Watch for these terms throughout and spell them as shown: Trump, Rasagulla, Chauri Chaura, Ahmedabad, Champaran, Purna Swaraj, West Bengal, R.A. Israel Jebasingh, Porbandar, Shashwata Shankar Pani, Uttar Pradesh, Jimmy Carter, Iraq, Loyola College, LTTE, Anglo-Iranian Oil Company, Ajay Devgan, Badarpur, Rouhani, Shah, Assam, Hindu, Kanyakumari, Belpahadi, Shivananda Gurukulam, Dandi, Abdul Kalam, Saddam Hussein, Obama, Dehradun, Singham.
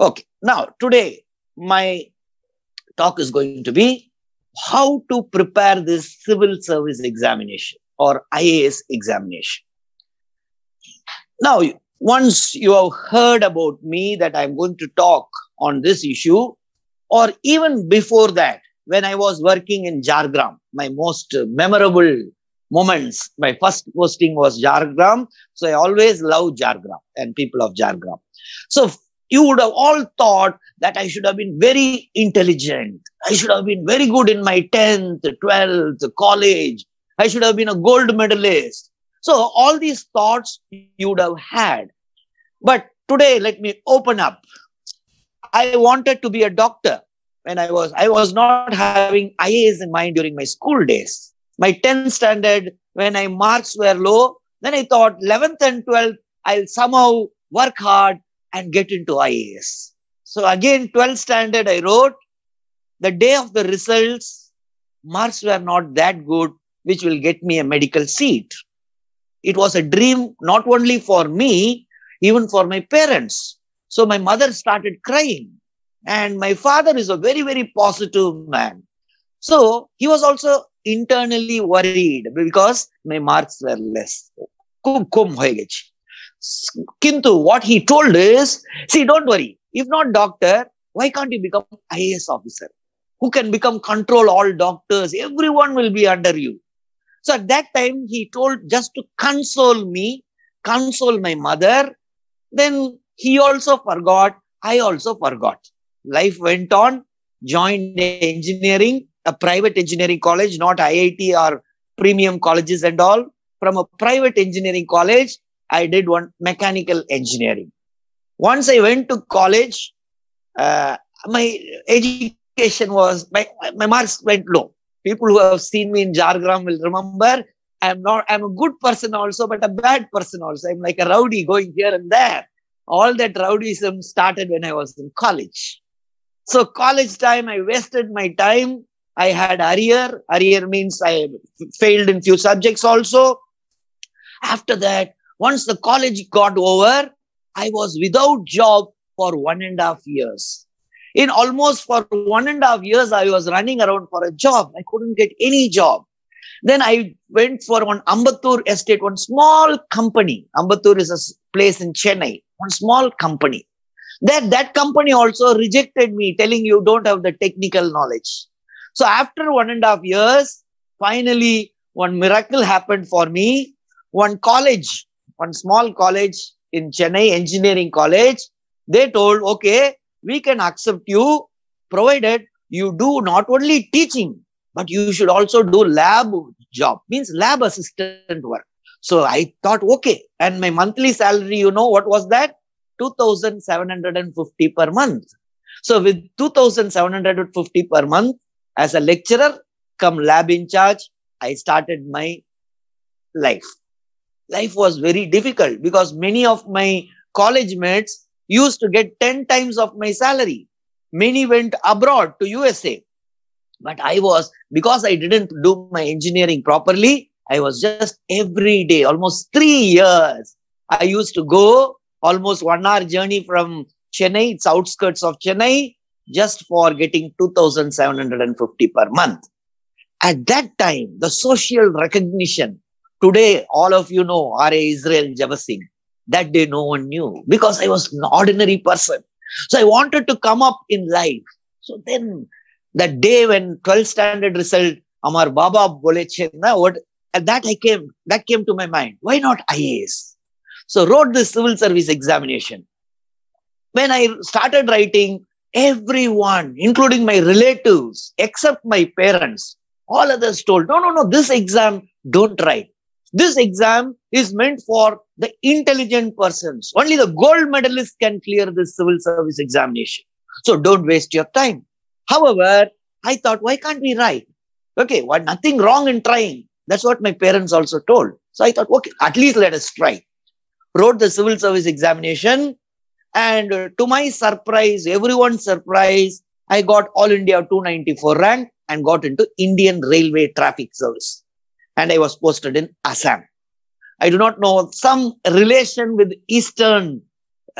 Okay, now today my talk is going to be how to prepare this civil service examination or IAS examination. Now, once you have heard about me that I'm going to talk on this issue, or even before that, when I was working in Jhargram, my most memorable moments, my first posting was Jhargram. So I always love Jhargram and people of Jhargram. So you would have all thought that I should have been very intelligent. I should have been very good in my 10th, 12th, college. I should have been a gold medalist. So all these thoughts you would have had. But today, let me open up. I wanted to be a doctor when I was not having IAS in mind during my school days. My 10th standard, when my marks were low, then I thought 11th and 12th, I'll somehow work hard and get into IAS. So again, 12th standard, I wrote, the day of the results, marks were not that good, which will get me a medical seat. It was a dream, not only for me, even for my parents. So my mother started crying. And my father is a very, very positive man. So he was also internally worried because my marks were less. Kintu, what he told is, see, don't worry. If not doctor, why can't you become IAS officer? Who can become control all doctors? Everyone will be under you. So at that time, he told just to console me, console my mother. Then he also forgot. I also forgot. Life went on, joined engineering, a private engineering college, not IIT or premium colleges and all. From a private engineering college, I did one mechanical engineering. Once I went to college, my education was, my marks went low. People who have seen me in Jhargram will remember, I'm a good person also, but a bad person also. I'm like a rowdy going here and there. All that rowdyism started when I was in college. So college time, I wasted my time. I had arrear. Arrear means I failed in few subjects also. After that, once the college got over, I was without job for 1.5 years. In almost for 1.5 years, I was running around for a job. I couldn't get any job. Then I went for one Ambattur estate, one small company. Ambattur is a place in Chennai, one small company. That company also rejected me, telling you don't have the technical knowledge. So after 1.5 years, finally, one miracle happened for me. One college, one small college in Chennai, engineering college, they told, okay, we can accept you provided you do not only teaching, but you should also do lab job, means lab assistant work. So I thought, okay. And my monthly salary, you know, what was that? 2,750 per month. So with 2,750 per month, as a lecturer, come lab in charge, I started my life. Life was very difficult because many of my college mates used to get 10 times of my salary. Many went abroad to USA. But I was, because I didn't do my engineering properly, I was just every day, almost 3 years. I used to go almost 1 hour journey from Chennai, its outskirts of Chennai, just for getting 2,750 per month. At that time, the social recognition, today, all of you know, R.A. Israel Jebasingh. That day, no one knew because I was an ordinary person. So I wanted to come up in life. So then, that day when 12th standard result, Amar Baba boleche na, and that came to my mind. Why not IAS? So wrote this civil service examination. When I started writing, everyone, including my relatives, except my parents, all others told, no, this exam, don't write. This exam is meant for the intelligent persons. Only the gold medalists can clear this civil service examination. So don't waste your time. However, I thought, why can't we write? Okay, well, nothing wrong in trying. That's what my parents also told. So I thought, okay, at least let us try. Wrote the civil service examination. And to my surprise, everyone's surprise, I got All India 294 rank and got into Indian Railway Traffic Service. And I was posted in Assam. I do not know some relation with Eastern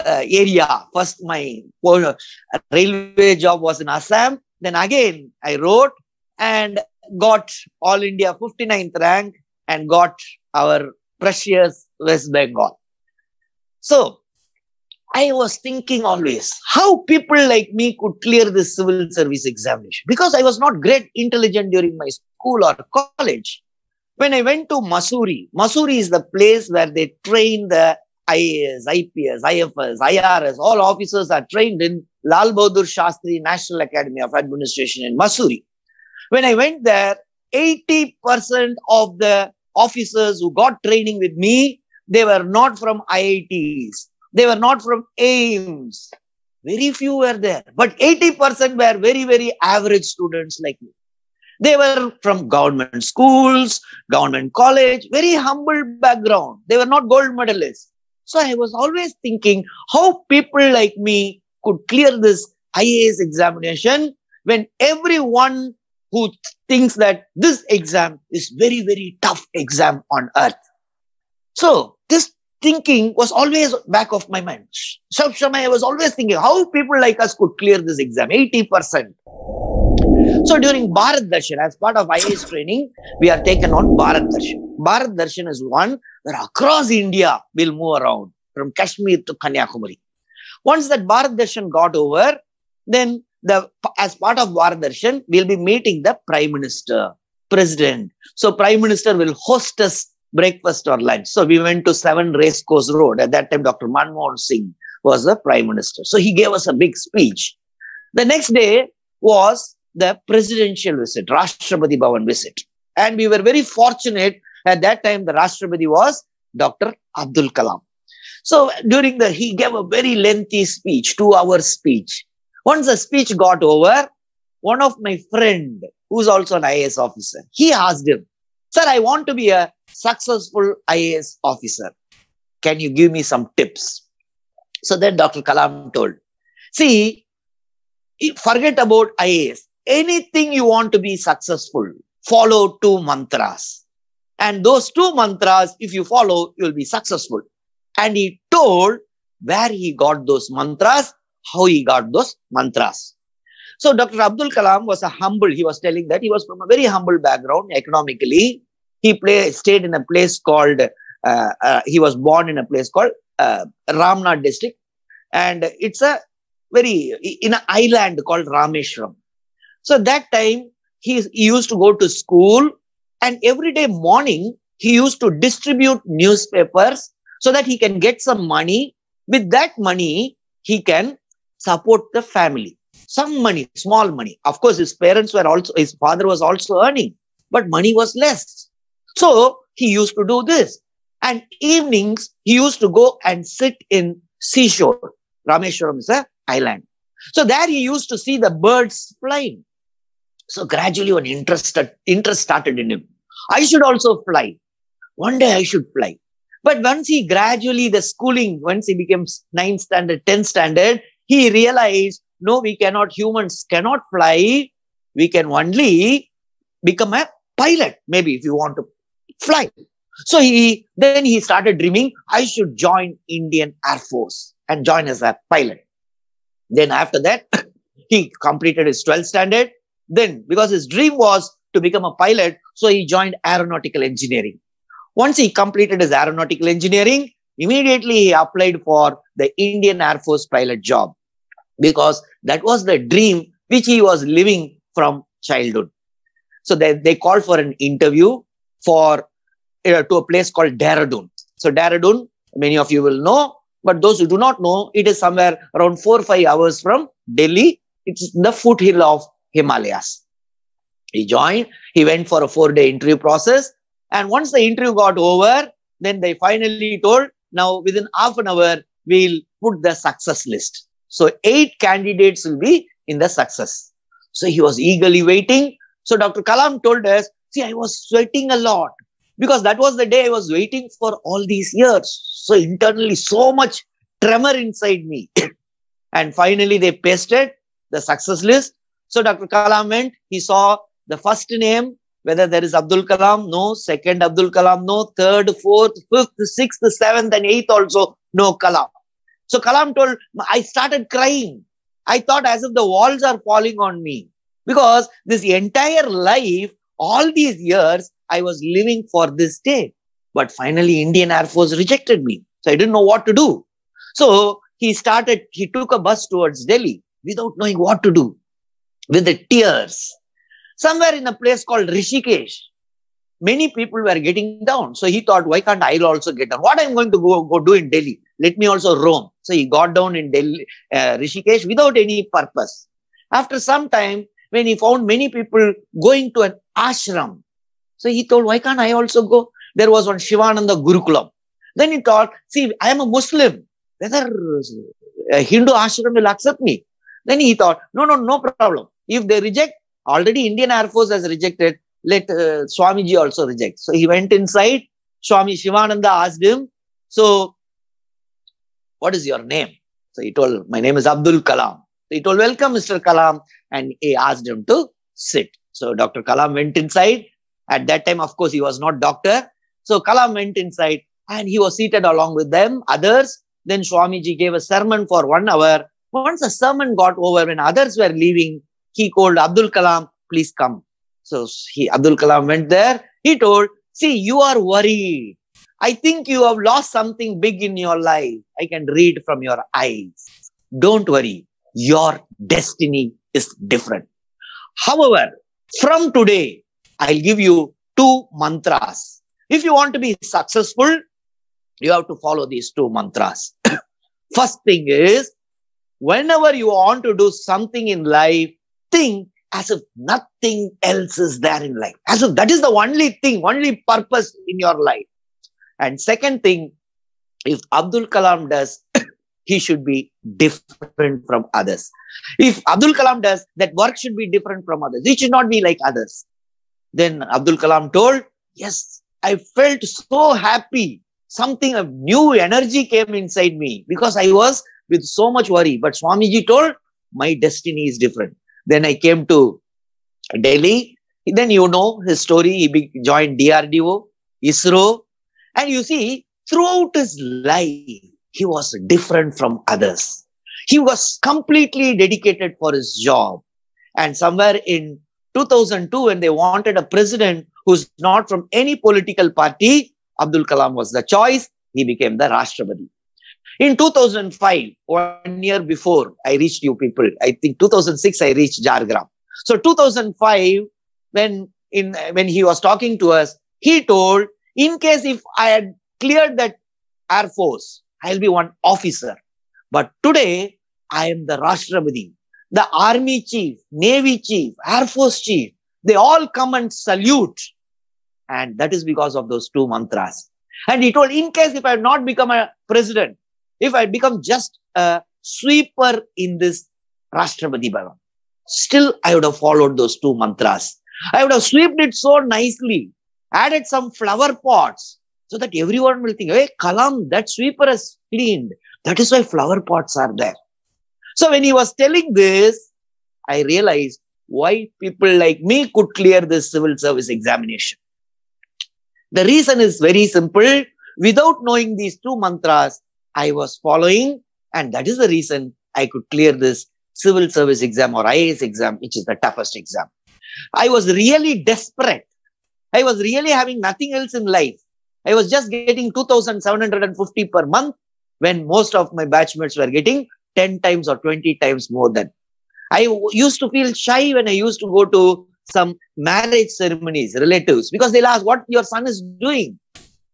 area. First, my railway job was in Assam. Then again, I wrote and got All India 59th rank and got our precious West Bengal. So, I was thinking always how people like me could clear this civil service examination, because I was not great intelligent during my school or college. When I went to Mussoorie, Mussoorie is the place where they train the IAS, IPS, IFS, IRS, all officers are trained in Lal Bahadur Shastri National Academy of Administration in Mussoorie. When I went there, 80% of the officers who got training with me, they were not from IITs. They were not from AIIMS. Very few were there. But 80% were very, very average students like me. They were from government schools, government college, very humble background. They were not gold medalists. So I was always thinking how people like me could clear this IAS examination when everyone who thinks that this exam is very, very tough exam on earth. So this thinking was always back of my mind. So I was always thinking how people like us could clear this exam, 80%. So during Bharat Darshan, as part of IAS training, we are taken on Bharat Darshan. Bharat Darshan is one where across India we'll move around from Kashmir to Kanyakumari. Once that Bharat Darshan got over, then as part of Bharat Darshan, we'll be meeting the Prime Minister, President. So Prime Minister will host us breakfast or lunch. So we went to 7 Racecourse Road. At that time, Dr. Manmohan Singh was the Prime Minister. So he gave us a big speech. The next day was the presidential visit, Rashtrapati Bhavan visit. And we were very fortunate at that time, the Rashtrapati was Dr. Abdul Kalam. So during he gave a very lengthy speech, 2-hour speech. Once the speech got over, one of my friend, who's also an IAS officer, he asked him, "Sir, I want to be a successful IAS officer. Can you give me some tips?" So then Dr. Kalam told, "See, forget about IAS. Anything you want to be successful, follow 2 mantras. And those 2 mantras, if you follow, you'll be successful." And he told where he got those mantras, how he got those mantras. So Dr. Abdul Kalam was he was telling that he was from a very humble background economically. He was born in a place called Ramnath district. And it's in an island called Rameswaram. So that time, he used to go to school, and every day morning, he used to distribute newspapers so that he can get some money. With that money, he can support the family. Some money, small money. Of course, his father was also earning, but money was less. So he used to do this. And evenings, he used to go and sit in seashore. Rameswaram is an island. So there he used to see the birds flying. So gradually an interest started in him. I should also fly. One day I should fly. But once he became 9th standard, 10th standard, he realized, no, humans cannot fly. We can only become a pilot, maybe, if you want to fly. So then he started dreaming, I should join Indian Air Force and join as a pilot. Then after that, he completed his 12th standard. Then, because his dream was to become a pilot, so he joined aeronautical engineering. Once he completed his aeronautical engineering, immediately he applied for the Indian Air Force pilot job, because that was the dream which he was living from childhood. So they called for an interview to a place called Dehradun. So Dehradun, many of you will know. But those who do not know, it is somewhere around 4 or 5 hours from Delhi. It's the foothill of Himalayas. He joined. He went for a 4-day interview process. And once the interview got over, then they finally told, now within half an hour, we'll put the success list. So 8 candidates will be in the success. So he was eagerly waiting. So Dr. Kalam told us, see, I was sweating a lot, because that was the day I was waiting for all these years. So internally, so much tremor inside me. And finally, they pasted the success list. So Dr. Kalam went, he saw the first name, whether there is Abdul Kalam, no. Second Abdul Kalam, no. Third, fourth, fifth, sixth, seventh and eighth also, no Kalam. So Kalam told, I started crying. I thought as if the walls are falling on me, because this entire life, all these years, I was living for this day. But finally, Indian Air Force rejected me. So I didn't know what to do. So he took a bus towards Delhi without knowing what to do, with the tears. Somewhere in a place called Rishikesh, many people were getting down. So he thought, why can't I also get down? What am I going to go do in Delhi? Let me also roam. So he got down in Delhi, Rishikesh, without any purpose. After some time, when he found many people going to an ashram, so he thought, why can't I also go? There was one Shivananda Gurukulam. Then he thought, see, I am a Muslim. Whether a Hindu ashram will accept me. Then he thought, no problem. If they reject, already Indian Air Force has rejected, let Swamiji also reject. So he went inside. Swami Shivananda asked him, so what is your name? So he told, my name is Abdul Kalam. So he told, welcome, Mr. Kalam. And he asked him to sit. So Dr. Kalam went inside. At that time, of course, he was not doctor. So Kalam went inside and he was seated along with them, others. Then Swamiji gave a sermon for 1 hour. Once the sermon got over, when others were leaving, he called Abdul Kalam, please come. So Abdul Kalam went there. He told, see, you are worried. I think you have lost something big in your life. I can read from your eyes. Don't worry. Your destiny is different. However, from today, I'll give you 2 mantras. If you want to be successful, you have to follow these 2 mantras. First thing is, whenever you want to do something in life, think as if nothing else is there in life. As if that is the only thing, only purpose in your life. And second thing, if Abdul Kalam does, he should be different from others. If Abdul Kalam does, that work should be different from others. It should not be like others. Then Abdul Kalam told, yes, I felt so happy. Something of new energy came inside me because I was with so much worry. But Swamiji told, my destiny is different. Then I came to Delhi. Then you know his story. He joined DRDO, ISRO. And you see, throughout his life, he was different from others. He was completely dedicated for his job. And somewhere in 2002, when they wanted a president who's not from any political party, Abdul Kalam was the choice. He became the Rashtrapati. In 2005, 1 year before I reached you people, I think 2006, I reached Jhargram. So 2005, when he was talking to us, he told, in case if I had cleared that Air Force, I'll be one officer. But today, I am the Rashtrapati. The Army Chief, Navy Chief, Air Force Chief, they all come and salute. And that is because of those 2 mantras. And he told, in case if I have not become a president, if I become just a sweeper in this Rashtrapati Bhavan, still I would have followed those 2 mantras. I would have swept it so nicely, added some flower pots, so that everyone will think, hey, Kalam, that sweeper is cleaned. That is why flower pots are there. So when he was telling this, I realized why people like me could clear this civil service examination. The reason is very simple. Without knowing these 2 mantras, I was following, and that is the reason I could clear this civil service exam or IAS exam, which is the toughest exam. I was really desperate. I was really having nothing else in life. I was just getting 2,750 per month when most of my batchmates were getting 10 times or 20 times more than. I used to feel shy when I used to go to some marriage ceremonies, relatives, because they'll ask what your son is doing.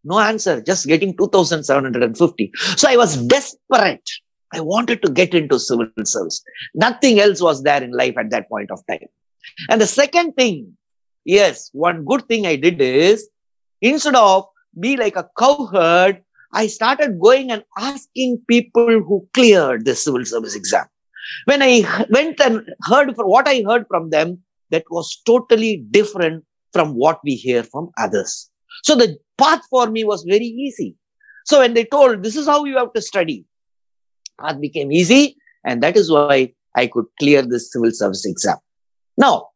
No answer, just getting 2,750. So I was desperate. I wanted to get into civil service. Nothing else was there in life at that point of time. And the second thing, yes, one good thing I did is, instead of be like a cowherd, I started going and asking people who cleared the civil service exam. When I went and heard for what I heard from them, that was totally different from what we hear from others. So the path for me was very easy. So when they told, this is how you have to study, path became easy. And that is why I could clear this civil service exam. Now,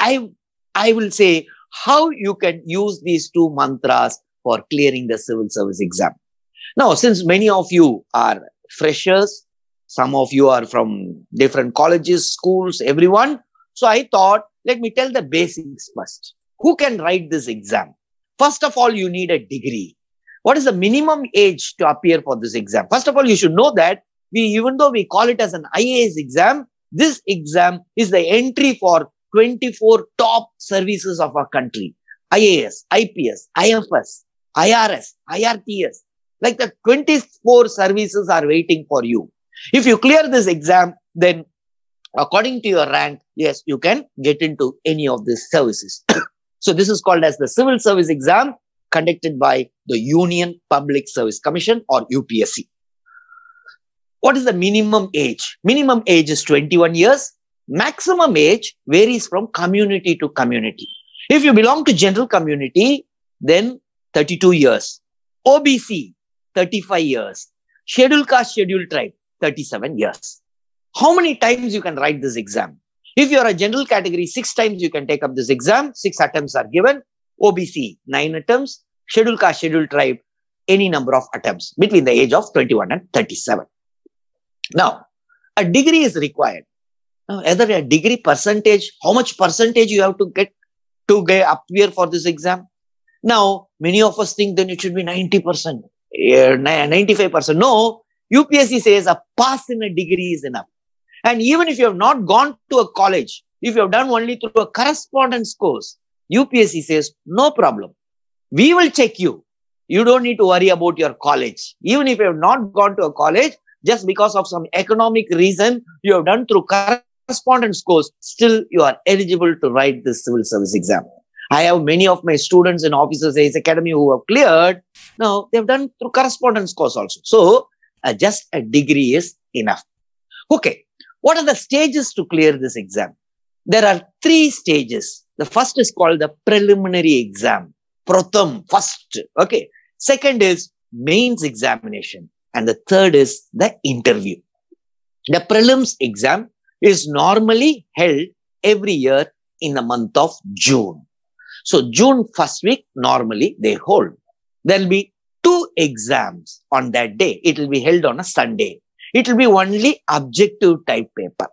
I will say how you can use these 2 mantras for clearing the civil service exam. Now, since many of you are freshers. Some of you are from different colleges, schools, everyone. So I thought, let me tell the basics first. Who can write this exam? First of all, you need a degree. What is the minimum age to appear for this exam? First of all, you should know that even though we call it as an IAS exam, this exam is the entry for 24 top services of our country. IAS, IPS, IFS, IRS, IRTS. Like the 24 services are waiting for you. If you clear this exam, then according to your rank, yes, you can get into any of these services. So this is called as the Civil Service Exam conducted by the Union Public Service Commission or UPSC. What is the minimum age? Minimum age is 21 years. Maximum age varies from community to community. If you belong to general community, then 32 years. OBC, 35 years. Scheduled caste, scheduled tribe, 37 years. How many times you can write this exam? If you are a general category, 6 times you can take up this exam. 6 attempts are given. OBC, 9 attempts. Scheduled caste, scheduled tribe, any number of attempts between the age of 21 and 37. Now, a degree is required. Now, either a degree percentage, how much percentage you have to get to appear for this exam? Now, many of us think then it should be 90%, 95%. No, UPSC says a pass in a degree is enough. And even if you have not gone to a college, if you have done only through a correspondence course, UPSC says, no problem. We will check you. You don't need to worry about your college. Even if you have not gone to a college, just because of some economic reason you have done through correspondence course, still you are eligible to write this civil service exam. I have many of my students in Officers IAS Academy who have cleared. Now, they have done through correspondence course also. So, just a degree is enough. Okay. What are the stages to clear this exam? There are 3 stages. The first is called the preliminary exam. Pratham, first. Okay. Second is mains examination. And the third is the interview. The prelims exam is normally held every year in the month of June. So June first week, normally they hold. There will be 2 exams on that day. It will be held on a Sunday. It will be only objective type paper.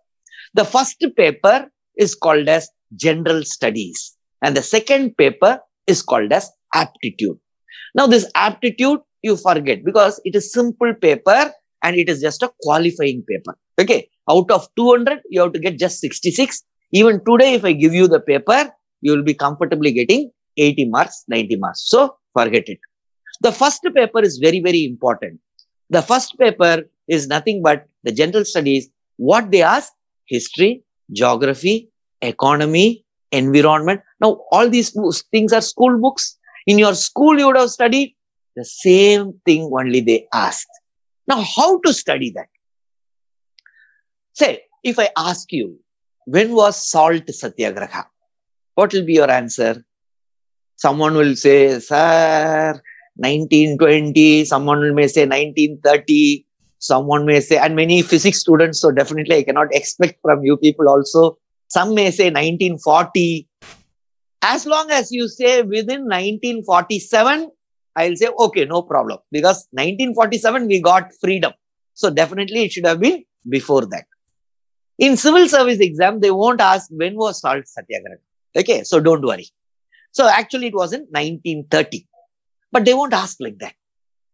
The first paper is called as general studies. And the second paper is called as aptitude. Now this aptitude, you forget because it is simple paper and it is just a qualifying paper. Okay. Out of 200, you have to get just 66. Even today, if I give you the paper, you will be comfortably getting 80 marks, 90 marks. So forget it. The first paper is very, very important. The first paper is nothing but the general studies. What they ask? History, geography, economy, environment. Now, all these things are school books. In your school, you would have studied. The same thing only they asked. Now, how to study that? Say, if I ask you, when was salt satyagraha? What will be your answer? Someone will say, sir, 1920. Someone may say 1930. Someone may say, and many physics students, so definitely I cannot expect from you people also. Some may say 1940. As long as you say within 1947, I'll say, okay, no problem. Because 1947, we got freedom. So definitely it should have been before that. In civil service exam, they won't ask when was salt satyagraha. Okay, so don't worry. So actually it was in 1930. But they won't ask like that.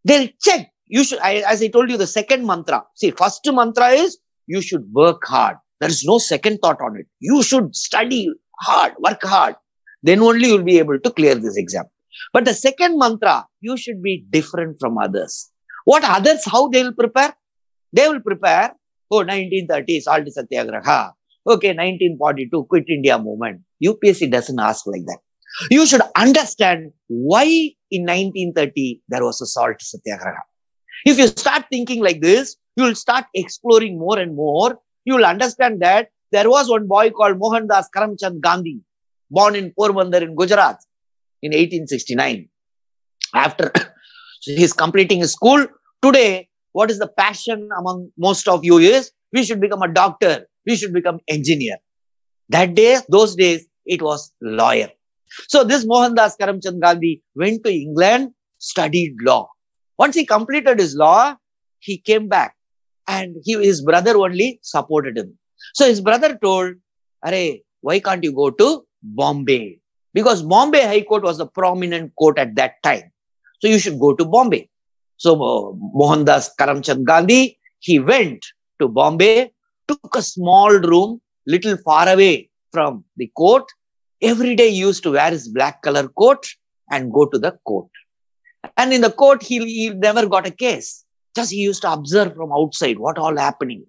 They'll check. You should, as I told you, the second mantra. See, first mantra is you should work hard. There is no second thought on it. You should study hard, work hard. Then only you'll be able to clear this exam. But the second mantra, you should be different from others. What others, how they will prepare? They will prepare, oh, 1930, salt satyagraha. Okay, 1942, Quit India movement. UPSC doesn't ask like that. You should understand why in 1930 there was a salt satyagraha. If you start thinking like this, you will start exploring more and more. You will understand that there was one boy called Mohandas Karamchand Gandhi, born in Porbandar in Gujarat. In 1869, after he's completing his school, today, what is the passion among most of you is, we should become a doctor, we should become engineer. That day, those days, it was lawyer. So this Mohandas Karamchand Gandhi went to England, studied law. Once he completed his law, he came back and his brother only supported him. So his brother told, "Arey, why can't you go to Bombay? Because Bombay High Court was the prominent court at that time. So you should go to Bombay." So Mohandas Karamchand Gandhi, he went to Bombay, took a small room, little far away from the court. Every day he used to wear his black color coat and go to the court. And in the court, he never got a case. Just he used to observe from outside what all happening.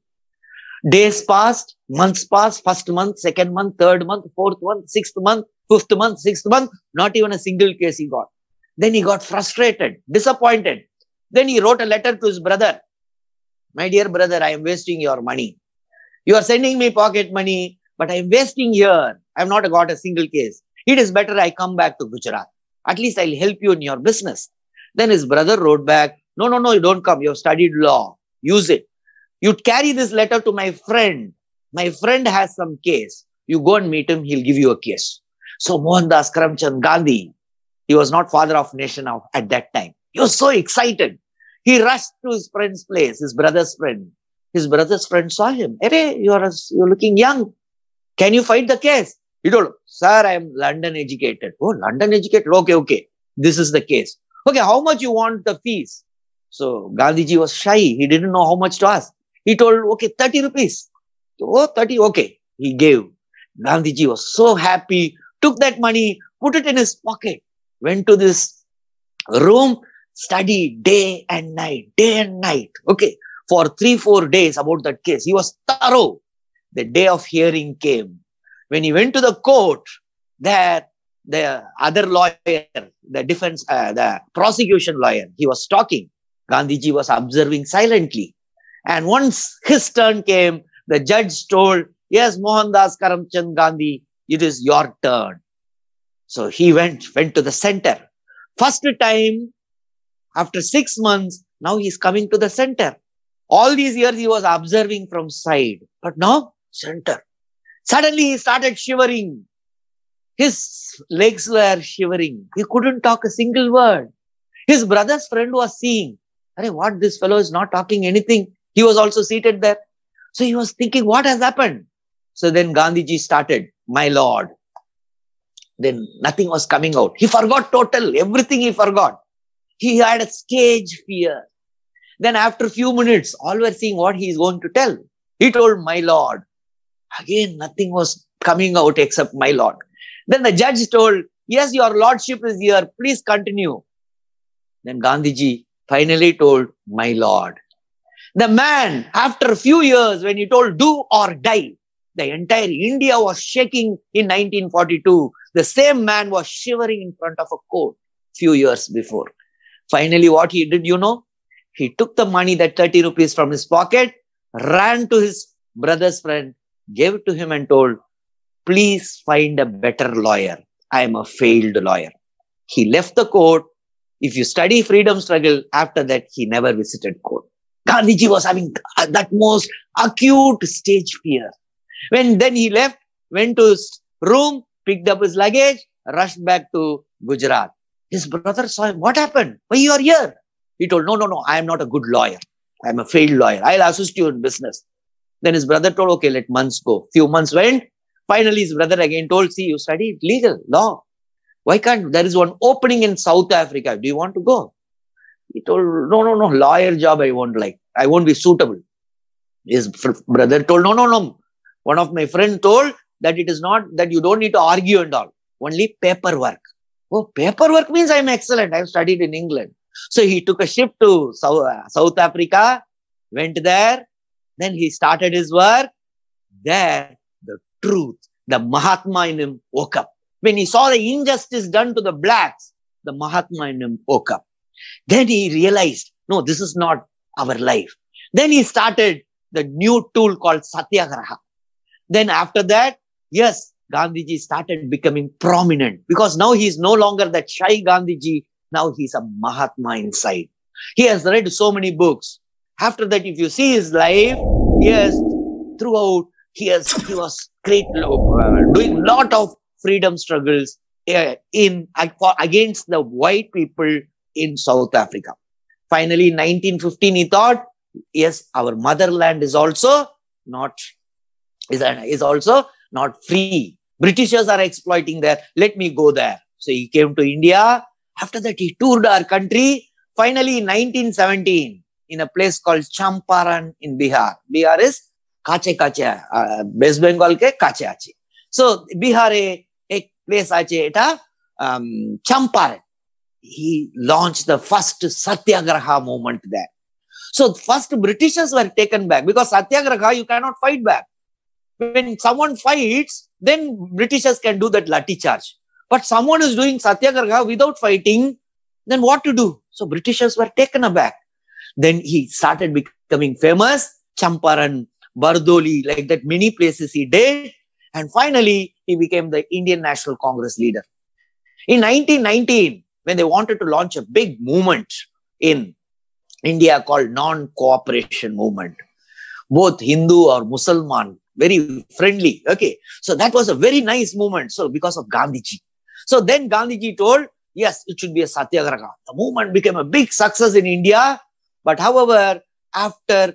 Days passed, months passed, first month, second month, third month, fourth month, sixth month, fifth month, sixth month, not even a single case he got. Then he got frustrated, disappointed. Then he wrote a letter to his brother. "My dear brother, I am wasting your money. You are sending me pocket money, but I am wasting here. I have not got a single case. It is better I come back to Gujarat. At least I will help you in your business." Then his brother wrote back, "No, no, no, you don't come. You have studied law. Use it. You carry this letter to my friend. My friend has some case. You go and meet him. He'll give you a case." So Mohandas Karamchand Gandhi, he was not father of nation at that time. He was so excited. He rushed to his friend's place, his brother's friend. His brother's friend saw him. "Hey, you're looking young. Can you fight the case?" He told him, "Sir, I am London educated." "Oh, London educated? Okay, okay. This is the case. Okay, how much you want the fees?" So Gandhiji was shy. He didn't know how much to ask. He told, "Okay, 30 rupees. "Oh, 30, okay." He gave. Gandhiji was so happy, took that money, put it in his pocket, went to this room, studied day and night, okay, for 3-4 days about that case. He was thorough. The day of hearing came. When he went to the court, the other lawyer, the defense, the prosecution lawyer, he was talking. Gandhiji was observing silently. And once his turn came, the judge told, "Yes, Mohandas Karamchand Gandhi, it is your turn." So he went to the center. First time, after 6 months, now he's coming to the center. All these years he was observing from side, but now center. Suddenly he started shivering. His legs were shivering. He couldn't talk a single word. His brother's friend was seeing, "Arey, what, this fellow is not talking anything." He was also seated there. So he was thinking, what has happened? So then Gandhiji started, "My lord." Then nothing was coming out. He forgot total, everything he forgot. He had a stage fear. Then after a few minutes, all were seeing what he is going to tell. He told, "My lord." Again, nothing was coming out except "my lord." Then the judge told, "Yes, your lordship is here. Please continue." Then Gandhiji finally told, "My lord." The man, after a few years, when he told "do or die," the entire India was shaking in 1942. The same man was shivering in front of a court few years before. Finally, what he did, you know, he took the money, that 30 rupees from his pocket, ran to his brother's friend, gave it to him and told, "Please find a better lawyer. I am a failed lawyer." He left the court. If you study freedom struggle, after that, he never visited court. Gandhiji was having that most acute stage fear. Then he left, went to his room, picked up his luggage, rushed back to Gujarat. His brother saw him. "What happened? Why you are here?" He told, "No, no, no, I am not a good lawyer. I am a failed lawyer. I'll assist you in business." Then his brother told, "Okay, let months go." Few months went. Finally, his brother again told, "See, you studied legal law. Why can't, there is one opening in South Africa. Do you want to go?" He told, "No, no, no, lawyer job I won't like. I won't be suitable." His brother told, "No, no, no. One of my friends told that it is not, that you don't need to argue and all. Only paperwork." "Oh, paperwork means I'm excellent. I've studied in England." So he took a ship to South Africa, went there. Then he started his work. There, the truth, the Mahatma in him woke up. When he saw the injustice done to the blacks, the Mahatma in him woke up. Then he realized, no, this is not our life. Then he started the new tool called Satyagraha. Then after that, yes, Gandhiji started becoming prominent because now he is no longer that shy Gandhiji. Now he's a Mahatma inside. He has read so many books. After that, if you see his life, yes, throughout, he was great, doing lot of freedom struggles against the white people in South Africa. Finally, in 1915, he thought, yes, our motherland is also not free. Britishers are exploiting there. Let me go there. So he came to India. After that, he toured our country. Finally, in 1917, in a place called Champaran in Bihar. Bihar is Kache, West Bengal ke Kache ache. So Bihar ek place ache eta Champaran. He launched the first Satyagraha movement there. So first Britishers were taken back, because Satyagraha you cannot fight back. When someone fights, then Britishers can do that lathi charge. But someone is doing Satyagraha without fighting, then what to do? So Britishers were taken aback. Then he started becoming famous. Champaran, Bardoli, like that, many places he did. And finally, he became the Indian National Congress leader. In 1919, when they wanted to launch a big movement in India called non-cooperation movement, both Hindu or Muslim, very friendly. Okay. So that was a very nice movement. So because of Gandhiji. So then Gandhiji told, yes, it should be a Satyagraha. The movement became a big success in India. But however, after,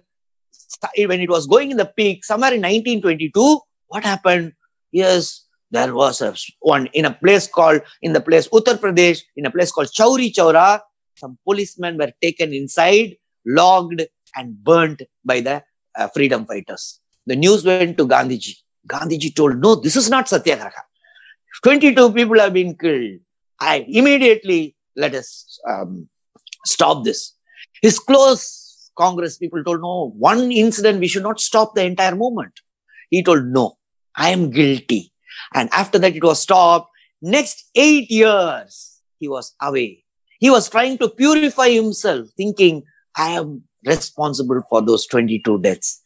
when it was going in the peak, somewhere in 1922, what happened? Yes, there was one in the place Uttar Pradesh, in a place called Chauri Chaura, some policemen were taken inside, logged and burnt by the freedom fighters. The news went to Gandhiji. Gandhiji told, no, this is not Satyagraha. 22 people have been killed. Immediately let us stop this. His close Congress people told, no, one incident, we should not stop the entire movement. He told, no, I am guilty. And after that, it was stopped. Next 8 years, he was away. He was trying to purify himself, thinking, I am responsible for those 22 deaths.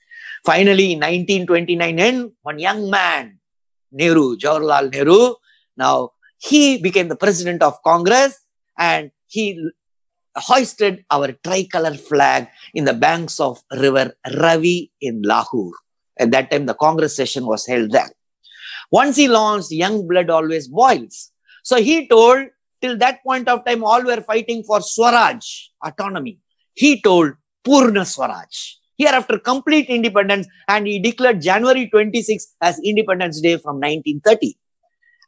Finally, in 1929, one young man, Nehru, Jawaharlal Nehru, now he became the president of Congress, and he hoisted our tricolor flag in the banks of river Ravi in Lahore. At that time, the Congress session was held there. Once he launched, young blood always boils. So he told, till that point of time, all were fighting for Swaraj, autonomy. He told Purna Swaraj. Hereafter, complete independence, and he declared January 26 as Independence Day from 1930.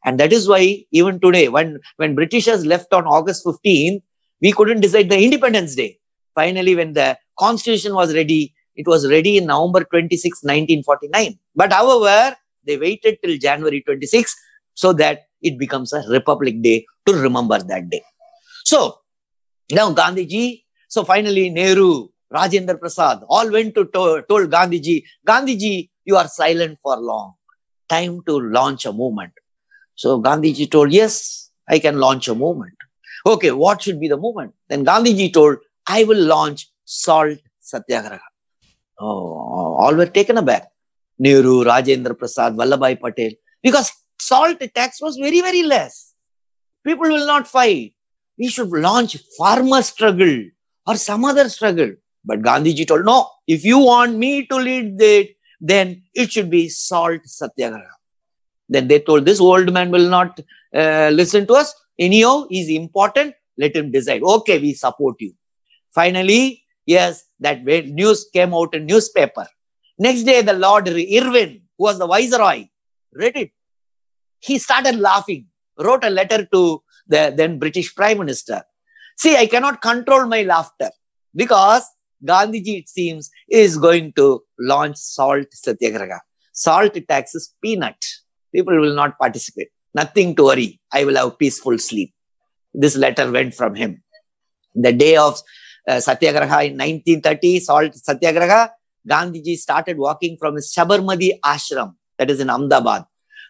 And that is why, even today, when Britishers left on August 15th, we couldn't decide the Independence Day. Finally, when the constitution was ready, it was ready in November 26, 1949. But however, they waited till January 26 so that it becomes a Republic Day to remember that day. So, now Gandhiji, so finally Nehru, Rajendra Prasad, all went told Gandhiji, Gandhiji, you are silent for long. Time to launch a movement. So Gandhiji told, yes, I can launch a movement. Okay, what should be the movement? Then Gandhiji told, I will launch Salt Satyagraha. Oh, all were taken aback. Nehru, Rajendra Prasad, Vallabhai Patel. Because salt tax was very, very less. People will not fight. We should launch farmer struggle or some other struggle. But Gandhiji told, no, if you want me to lead it, then it should be Salt Satyagraha. Then they told, this old man will not listen to us. Anyhow, he's important. Let him decide. Okay, we support you. Finally, yes, that news came out in newspaper. Next day, the Lord Irwin, who was the viceroy, read it. He started laughing, wrote a letter to the then British Prime Minister. See, I cannot control my laughter because Gandhiji, it seems, is going to launch Salt Satyagraha. Salt tax is peanut. People will not participate. Nothing to worry. I will have peaceful sleep. This letter went from him. The day of Satyagraha in 1930, Salt Satyagraha, Gandhiji started walking from his Sabarmati ashram, that is in Ahmedabad.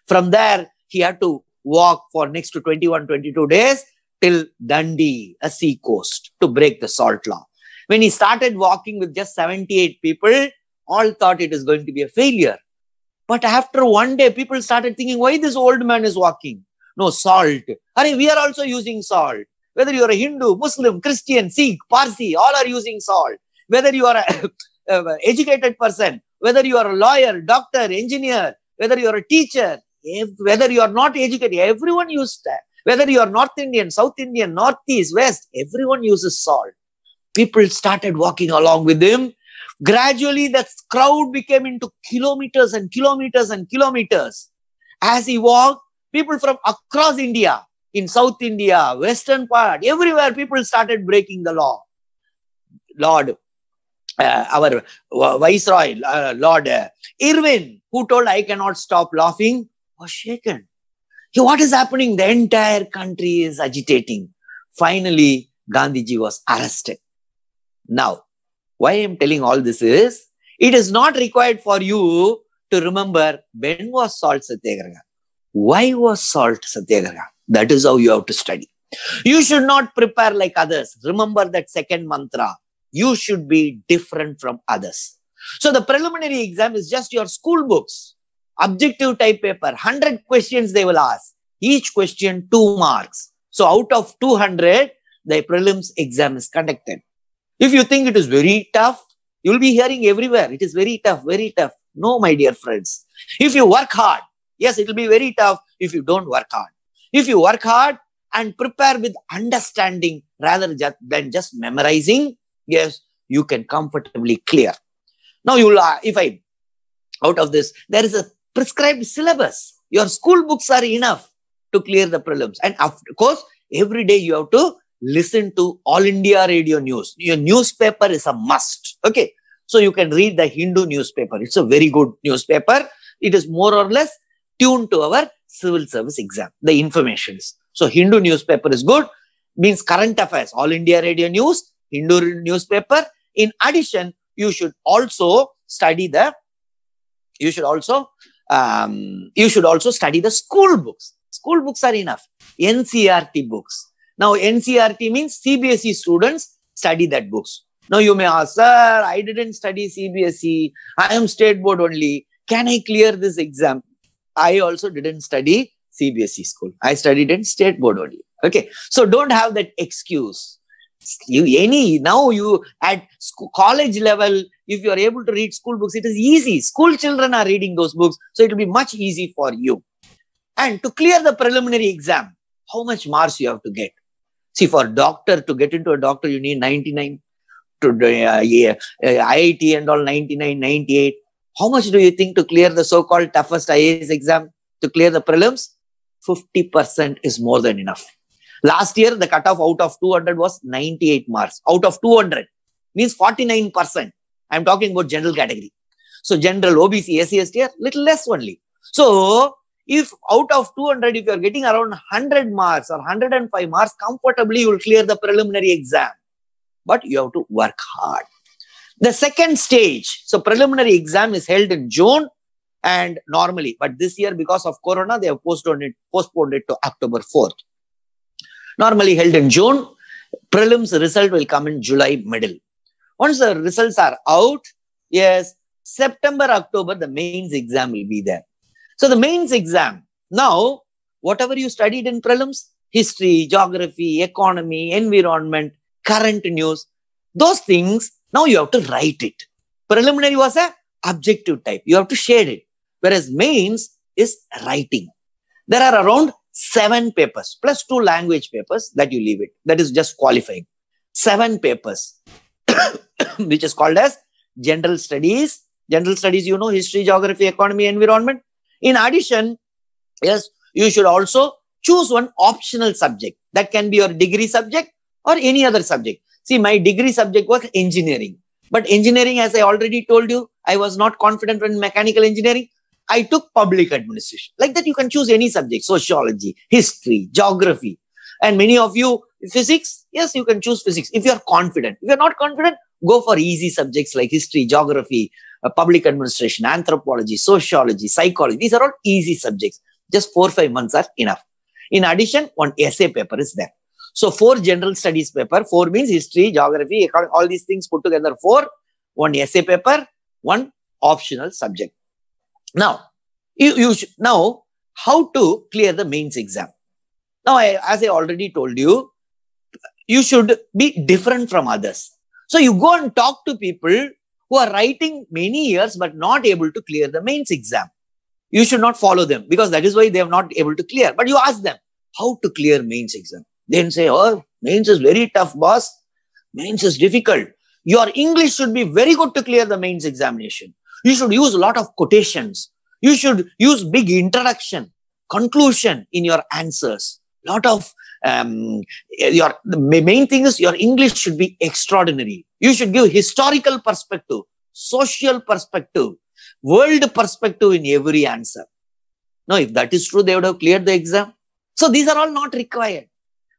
From there, he had to walk for next to 21-22 days till Dandi, a sea coast, to break the salt law. When he started walking with just 78 people, all thought it is going to be a failure. But after one day, people started thinking, why this old man is walking? No, salt. Arey, we are also using salt. Whether you are a Hindu, Muslim, Christian, Sikh, Parsi, all are using salt. Whether you are an educated person, whether you are a lawyer, doctor, engineer, whether you are a teacher, whether you are not educated, everyone uses that. Whether you are North Indian, South Indian, Northeast, West, everyone uses salt. People started walking along with him. Gradually, the crowd became into kilometers and kilometers and kilometers. As he walked, people from across India, in South India, Western part, everywhere people started breaking the law. Lord, our Viceroy, Lord Irwin, who told, "I cannot stop laughing," was shaken. What is happening? The entire country is agitating. Finally, Gandhiji was arrested. Now, why I am telling all this is, it is not required for you to remember when was Salt Satyagraha. Why was Salt Satyagraha? That is how you have to study. You should not prepare like others. Remember that second mantra. You should be different from others. So the preliminary exam is just your school books. Objective type paper. 100 questions they will ask. Each question 2 marks. So out of 200, the prelims exam is conducted. If you think it is very tough, you will be hearing everywhere. It is very tough, very tough. No, my dear friends. If you work hard, yes, it will be very tough if you don't work hard. If you work hard and prepare with understanding rather than just memorizing, yes, you can comfortably clear. Now, you will, if I, out of this, there is a prescribed syllabus. Your school books are enough to clear the prelims. And of course, every day you have to listen to All India Radio News. Your newspaper is a must. Okay. So you can read the Hindu newspaper. It's a very good newspaper. It is more or less tuned to our civil service exam, the informations. So Hindu newspaper is good, means current affairs, All India Radio News, Hindu newspaper. In addition, you should also study the, you should also study the school books. School books are enough. NCERT books. Now, NCERT means CBSE students study that books. Now, you may ask, sir, I didn't study CBSE. I am state board only. Can I clear this exam? I also didn't study CBSE school. I studied in state board only. Okay. So, don't have that excuse. Now, at school, college level, if you are able to read school books, it is easy. School children are reading those books. So, it will be much easy for you. And to clear the preliminary exam, how much marks you have to get? See, for a doctor, to get into a doctor, you need 99, to IIT and all 99, 98. How much do you think to clear the so-called toughest IAS exam, to clear the prelims? 50% is more than enough. Last year, the cutoff out of 200 was 98 marks. Out of 200 means 49%. I'm talking about general category. So general, OBC, SC, ST, little less only. So if out of 200, if you are getting around 100 marks or 105 marks, comfortably you will clear the preliminary exam. But you have to work hard. The second stage, so preliminary exam is held in June and normally, but this year because of Corona, they have postponed it to October 4th. Normally held in June, prelims result will come in July middle. Once the results are out, yes, September, October, the mains exam will be there. So the mains exam, now, whatever you studied in prelims, history, geography, economy, environment, current news, those things, now you have to write it. Preliminary was an objective type. You have to shade it. Whereas mains is writing. There are around 7 papers plus 2 language papers that you leave it. That is just qualifying. 7 papers, which is called as general studies. General studies, you know, history, geography, economy, environment. In addition, yes, you should also choose one optional subject. That can be your degree subject or any other subject. See, my degree subject was engineering. But engineering, as I already told you, I was not confident in mechanical engineering. I took public administration. Like that, you can choose any subject. Sociology, history, geography. And many of you, physics, yes, you can choose physics if you are confident. If you are not confident, go for easy subjects like history, geography, public administration, anthropology, sociology, psychology. These are all easy subjects. Just 4 or 5 months are enough. In addition, one essay paper is there. So 4 general studies paper, 4 means history, geography, economy, all these things put together, 4, one essay paper, one optional subject. Now, now how to clear the mains exam. Now, as I already told you, you should be different from others. So you go and talk to people who are writing many years but not able to clear the mains exam. You should not follow them because that is why they are not able to clear. But you ask them how to clear mains exam. Then say, "Oh, mains is very tough, boss. Mains is difficult. Your English should be very good to clear the mains examination. You should use a lot of quotations. You should use big introduction, conclusion in your answers. Lot of the main thing is your English should be extraordinary. You should give historical perspective, social perspective, world perspective in every answer. Now, if that is true, they would have cleared the exam. So these are all not required.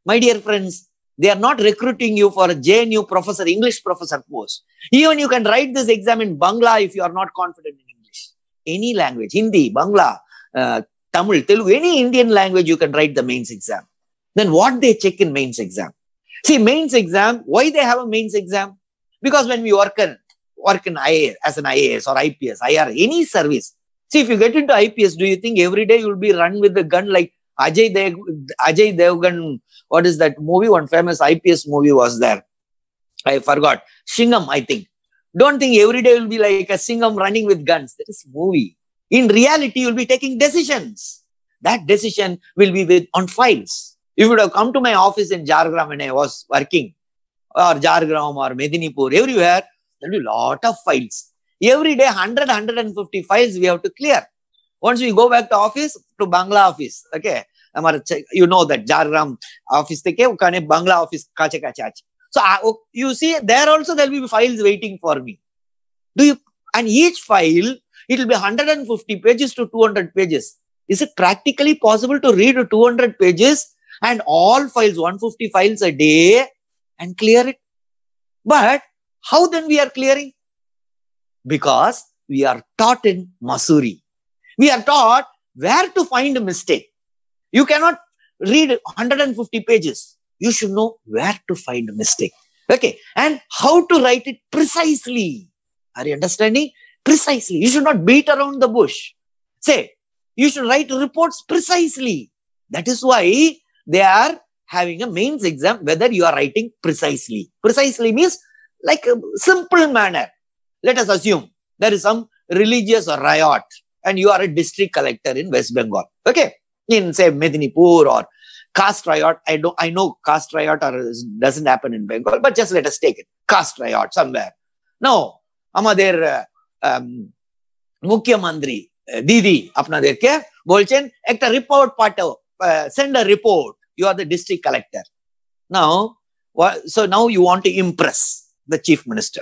My dear friends, they are not recruiting you for a JNU professor, English professor post. Even you can write this exam in Bangla if you are not confident in English. Any language, Hindi, Bangla, Tamil, Telugu, any Indian language you can write the mains exam. Then what they check in mains exam? See, mains exam, why they have a mains exam? Because when we work in IAS, as an IAS or IPS, IR, any service. See, if you get into IPS, do you think every day you'll be run with the gun like Ajay Devgan? What is that movie? One famous IPS movie was there. I forgot. Singham, I think. Don't think every day you'll be like a Singham running with guns. That is movie. In reality, you'll be taking decisions. That decision will be on files. If you would have come to my office in Jhargram when I was working, or Jhargram or Medinipur, everywhere, there will be a lot of files. Every day, 100, 150 files we have to clear. Once we go back to office, to Bangla office, okay? You know that Jhargram office, Bangla office. So you see, there also there will be files waiting for me. And each file, it will be 150 pages to 200 pages. Is it practically possible to read 200 pages and all files, 150 files a day, and clear it? But how then we are clearing? Because we are taught in Mussoorie. We are taught where to find a mistake. You cannot read 150 pages. You should know where to find a mistake. Okay. And how to write it precisely. Are you understanding? Precisely. You should not beat around the bush. Say, you should write reports precisely. That is why they are having a mains exam, whether you are writing precisely. Precisely means like a simple manner. Let us assume there is some religious riot and you are a district collector in West Bengal. Okay. In say Medinipur or caste riot. I know caste riot doesn't happen in Bengal, but just let us take it. Caste riot somewhere. Now, amader Mukhyamantri Didi apnader ke bolchen ekta report patao. Send a report. You are the district collector. Now, so now you want to impress the chief minister.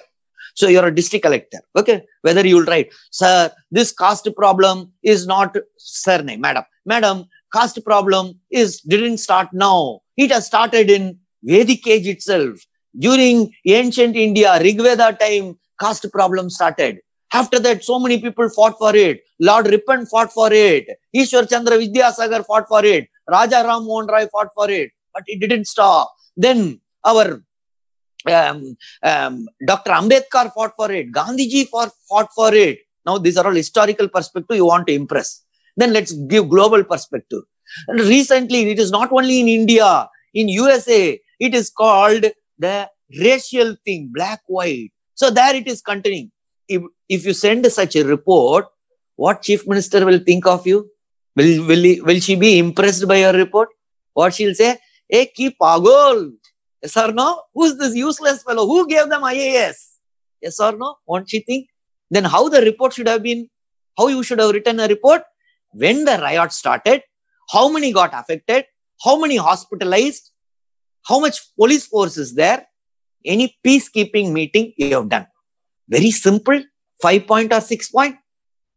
So you are a district collector. Okay. Whether you will write, sir, this caste problem is not surname, madam. Madam, caste problem didn't start now. It has started in Vedic age itself. During ancient India, Rig Veda time, caste problem started. After that, so many people fought for it. Lord Ripon fought for it. Ishwar Chandra Vidyasagar fought for it. Raja Ram Mohan Roy fought for it. But it didn't stop. Then our Dr. Ambedkar fought for it. Gandhiji fought for it. Now, these are all historical perspective you want to impress. Then let's give global perspective. And recently, it is not only in India. In USA, it is called the racial thing, black, white. So there it is continuing. If you send such a report, what chief minister will think of you? Will she be impressed by your report? Or she'll say, hey, ki pagol. Yes or no? Who's this useless fellow? Who gave them IAS? Yes or no? Won't she think? Then how the report should have been? How you should have written a report? When the riot started, how many got affected? How many hospitalized? How much police force is there? Any peacekeeping meeting you have done? Very simple, 5 point or 6 point.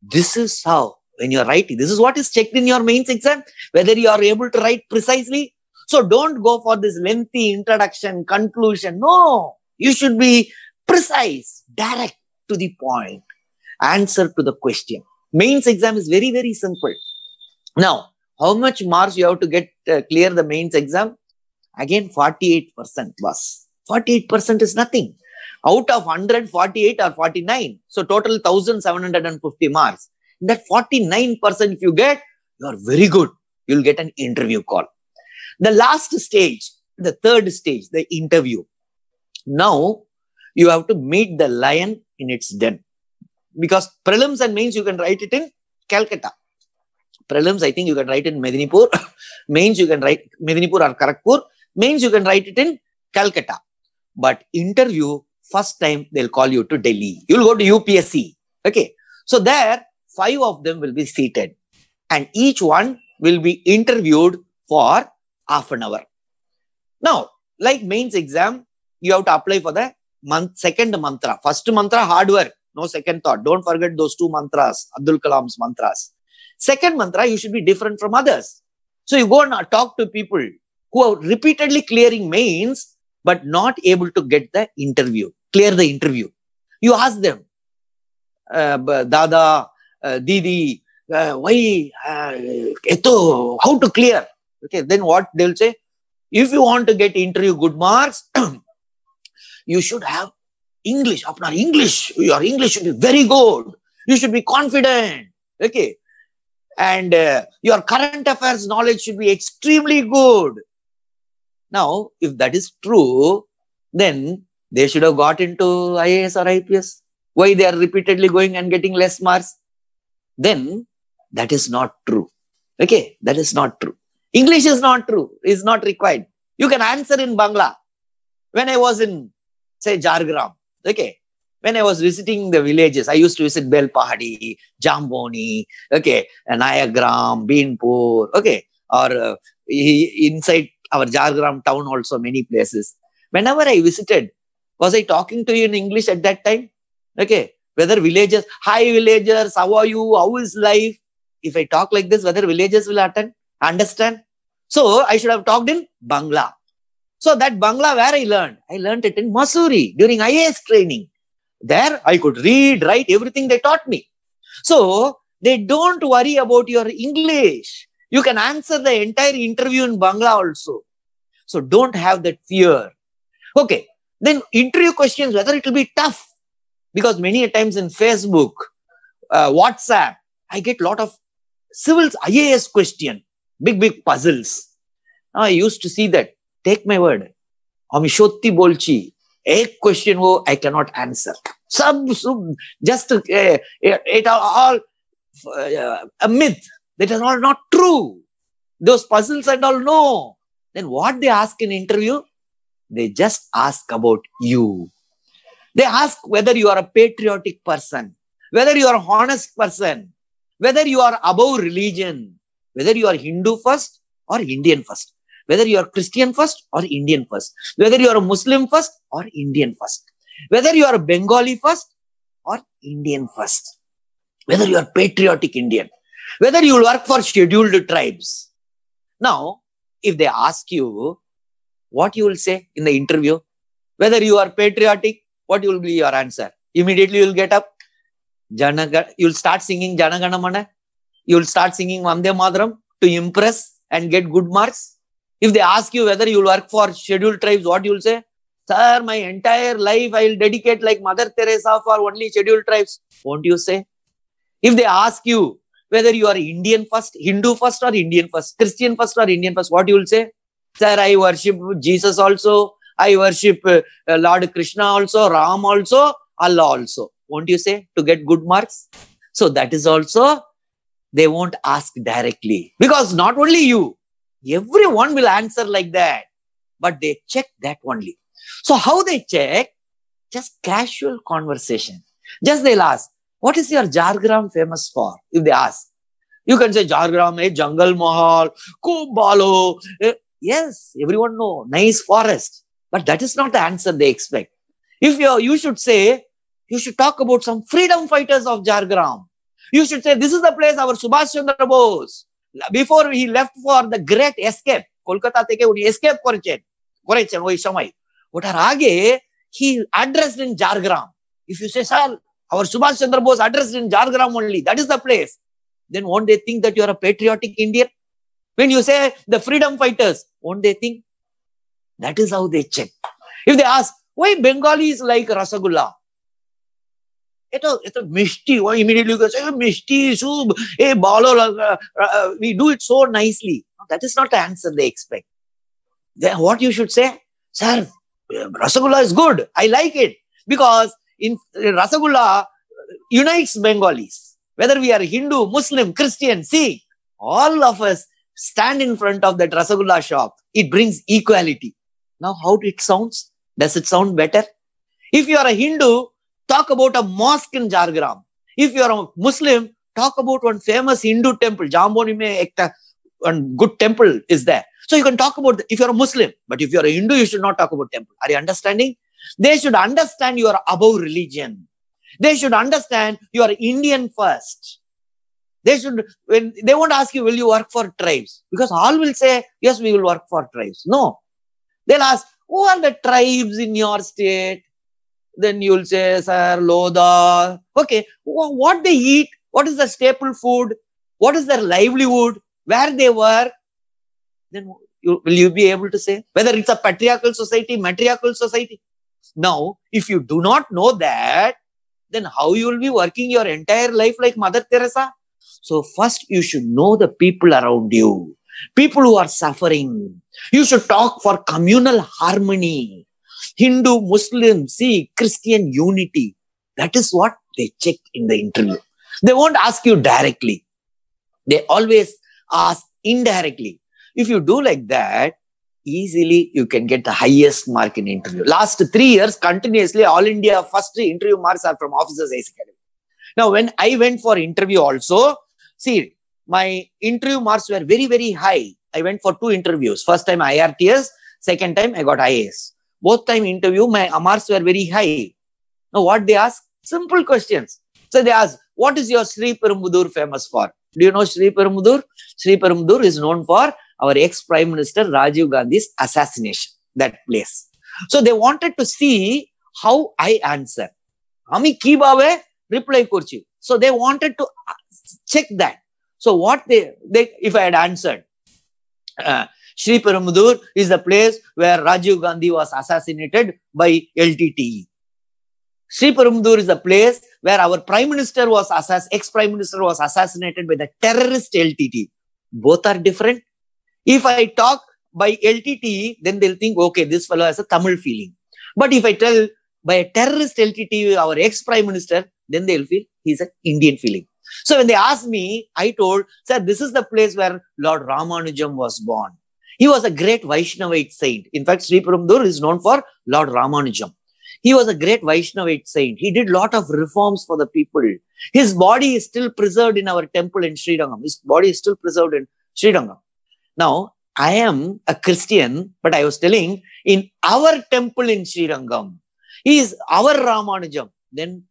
This is how, when you're writing, this is what is checked in your mains exam, whether you are able to write precisely. So don't go for this lengthy introduction, conclusion. No, you should be precise, direct to the point, answer to the question. Mains exam is very, very simple. Now, how much marks you have to get clear the mains exam? Again, 48% plus. 48% is nothing. Out of 100, 48 or 49. So total 1,750 marks. That 49% if you get, you are very good. You'll get an interview call. The last stage, the third stage, the interview. Now, you have to meet the lion in its den. Because prelims and mains, you can write it in Calcutta. Prelims, I think you can write in Medinipur. Mains, you can write Medinipur or Kharagpur. Mains, you can write it in Calcutta. But interview, first time they'll call you to Delhi. You'll go to UPSC. Okay. So there, 5 of them will be seated and each one will be interviewed for half an hour. Now, like mains exam, you have to apply for the second mantra. First mantra, hard work. No second thought. Don't forget those 2 mantras, Abdul Kalam's mantras. Second mantra, you should be different from others. So you go and talk to people who are repeatedly clearing mains, but not able to get the interview, clear the interview. You ask them, Dada, Didi, why, eto, how to clear? Okay, then what they'll say, if you want to get interview good marks, you should have English. Apna English, your English should be very good. You should be confident. Okay. And your current affairs knowledge should be extremely good. Now, if that is true, then they should have got into IAS or IPS. Why they are repeatedly going and getting less marks? Then that is not true. Okay, that is not true. English is not true, is not required. You can answer in Bangla. When I was in, say, Jhargram, okay, when I was visiting the villages, I used to visit Belpahadi, Jamboni, okay, Nayagram, Binpur, okay, or inside our Jhargram town also many places. Whenever I visited, was I talking to you in English at that time? Okay, whether villagers, hi villagers, how are you, how is life? If I talk like this, whether villagers will understand? So, I should have talked in Bangla. So, that Bangla where I learned it in Mussoorie during IAS training. There, I could read, write, everything they taught me. So, they don't worry about your English. You can answer the entire interview in Bangla also. So, don't have that fear. Okay. Then, interview questions, whether it will be tough. Because many times in Facebook, WhatsApp, I get a lot of civil IAS question. Big, big puzzles. I used to see that. Take my word. Ami shotti bolchi. A question wo I cannot answer. It all a myth. That is all not true. Those puzzles and all, no. Then what they ask in interview? They just ask about you. They ask whether you are a patriotic person, whether you are an honest person, whether you are above religion, whether you are Hindu first or Indian first, whether you are Christian first or Indian first, whether you are a Muslim first or Indian first, whether you are a Bengali first or Indian first, whether you are patriotic Indian, whether you work for scheduled tribes. Now, if they ask you, what you will say in the interview, whether you are patriotic, what will be your answer? Immediately you will get up, you will start singing Jana Gana Mana, you will start singing Vande Mataram to impress and get good marks. If they ask you whether you will work for scheduled tribes, what you will say? Sir, my entire life I will dedicate like Mother Teresa for only scheduled tribes. Won't you say? If they ask you whether you are Indian first, Hindu first or Indian first, Christian first or Indian first, what you will say? Sir, I worship Jesus also. I worship Lord Krishna also, Ram also, Allah also. Won't you say? To get good marks. So that is also, they won't ask directly. Because not only you. Everyone will answer like that, but they check that only. So how they check? Just casual conversation. Just they'll ask, what is your Jhargram famous for? If they ask, you can say Jhargram, Jungle Mahal, Kubalo. Yes, everyone know, nice forest. But that is not the answer they expect. If you should say, you should talk about some freedom fighters of Jhargram. You should say, this is the place our Subhash Chandra Bose. Before he left for the great escape, Kolkata theke uni escape korechen oi shomoy. Otar age he addressed in Jhargram. If you say, sir, our Subhash Chandra Bose addressed in Jhargram only. That is the place. Then won't they think that you are a patriotic Indian? When you say the freedom fighters, won't they think? That is how they check. If they ask, why Bengalis like Rasagulla? It's a mishti. Why immediately you can say, mishti, soup, balo, we do it so nicely. No, that is not the answer they expect. Then what you should say? Sir, Rasagulla is good. I like it. Because in Rasagulla unites Bengalis. Whether we are Hindu, Muslim, Christian, Sikh, all of us stand in front of that Rasagulla shop. It brings equality. Now, how it sounds? Does it sound better? If you are a Hindu, talk about a mosque in Jhargram. If you are a Muslim, talk about one famous Hindu temple. Jamboni mein ekta one good temple is there. So you can talk about if you are a Muslim, but if you are a Hindu, you should not talk about temple. Are you understanding? They should understand you are above religion. They should understand you are Indian first. They should, when they won't ask you, will you work for tribes? Because all will say, yes, we will work for tribes. No. They'll ask, who are the tribes in your state? Then you'll say, sir, Lodha. Okay, what they eat? What is the staple food? What is their livelihood? Where they work? Then will you be able to say whether it's a patriarchal society, matriarchal society? Now, if you do not know that, then how you will be working your entire life like Mother Teresa? So first you should know the people around you, people who are suffering. You should talk for communal harmony, Hindu, Muslim, Sikh, Christian unity. That is what they check in the interview. They won't ask you directly. They always ask indirectly. If you do like that, easily you can get the highest mark in interview. Last 3 years, continuously, all India first interview marks are from Officers IAS Academy. Now, when I went for interview also, see, my interview marks were very, very high. I went for 2 interviews. First time IRTS, second time I got IAS. Both time interview, my marks were very high. Now, what they ask? Simple questions. So they ask, what is your Sriperumudur famous for? Do you know Sriperumudur? Sriperumudur is known for our ex-Prime Minister Rajiv Gandhi's assassination, that place. So they wanted to see how I answer. Ami ki bhave reply korchi. So they wanted to check that. So what if I had answered, Sriperumudur is the place where Rajiv Gandhi was assassinated by LTTE. Sriperumudur is the place where our Prime Minister was ex-Prime Minister was assassinated by the terrorist LTTE. Both are different. If I talk by LTTE, then they'll think, okay, this fellow has a Tamil feeling. But if I tell by a terrorist LTTE, our ex-Prime Minister, then they'll feel he's an Indian feeling. So when they asked me, I told, sir, this is the place where Lord Ramanujam was born. He was a great Vaishnavite saint. In fact, Sriperumudur is known for Lord Ramanujam. He was a great Vaishnavite saint. He did a lot of reforms for the people. His body is still preserved in our temple in Shri Rangam. His body is still preserved in Shri Rangam. Now, I am a Christian, but I was telling in our temple in Shri Rangam, he is our Ramanujam. Then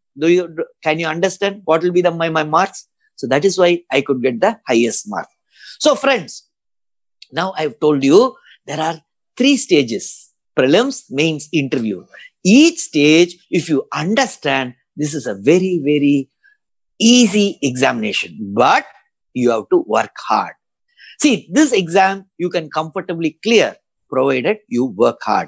can you understand what will be my marks? So that is why I could get the highest mark. So friends, now I've told you there are 3 stages: prelims, mains, interview. Each stage, if you understand, this is a very, very easy examination, but you have to work hard. See, this exam you can comfortably clear, provided you work hard.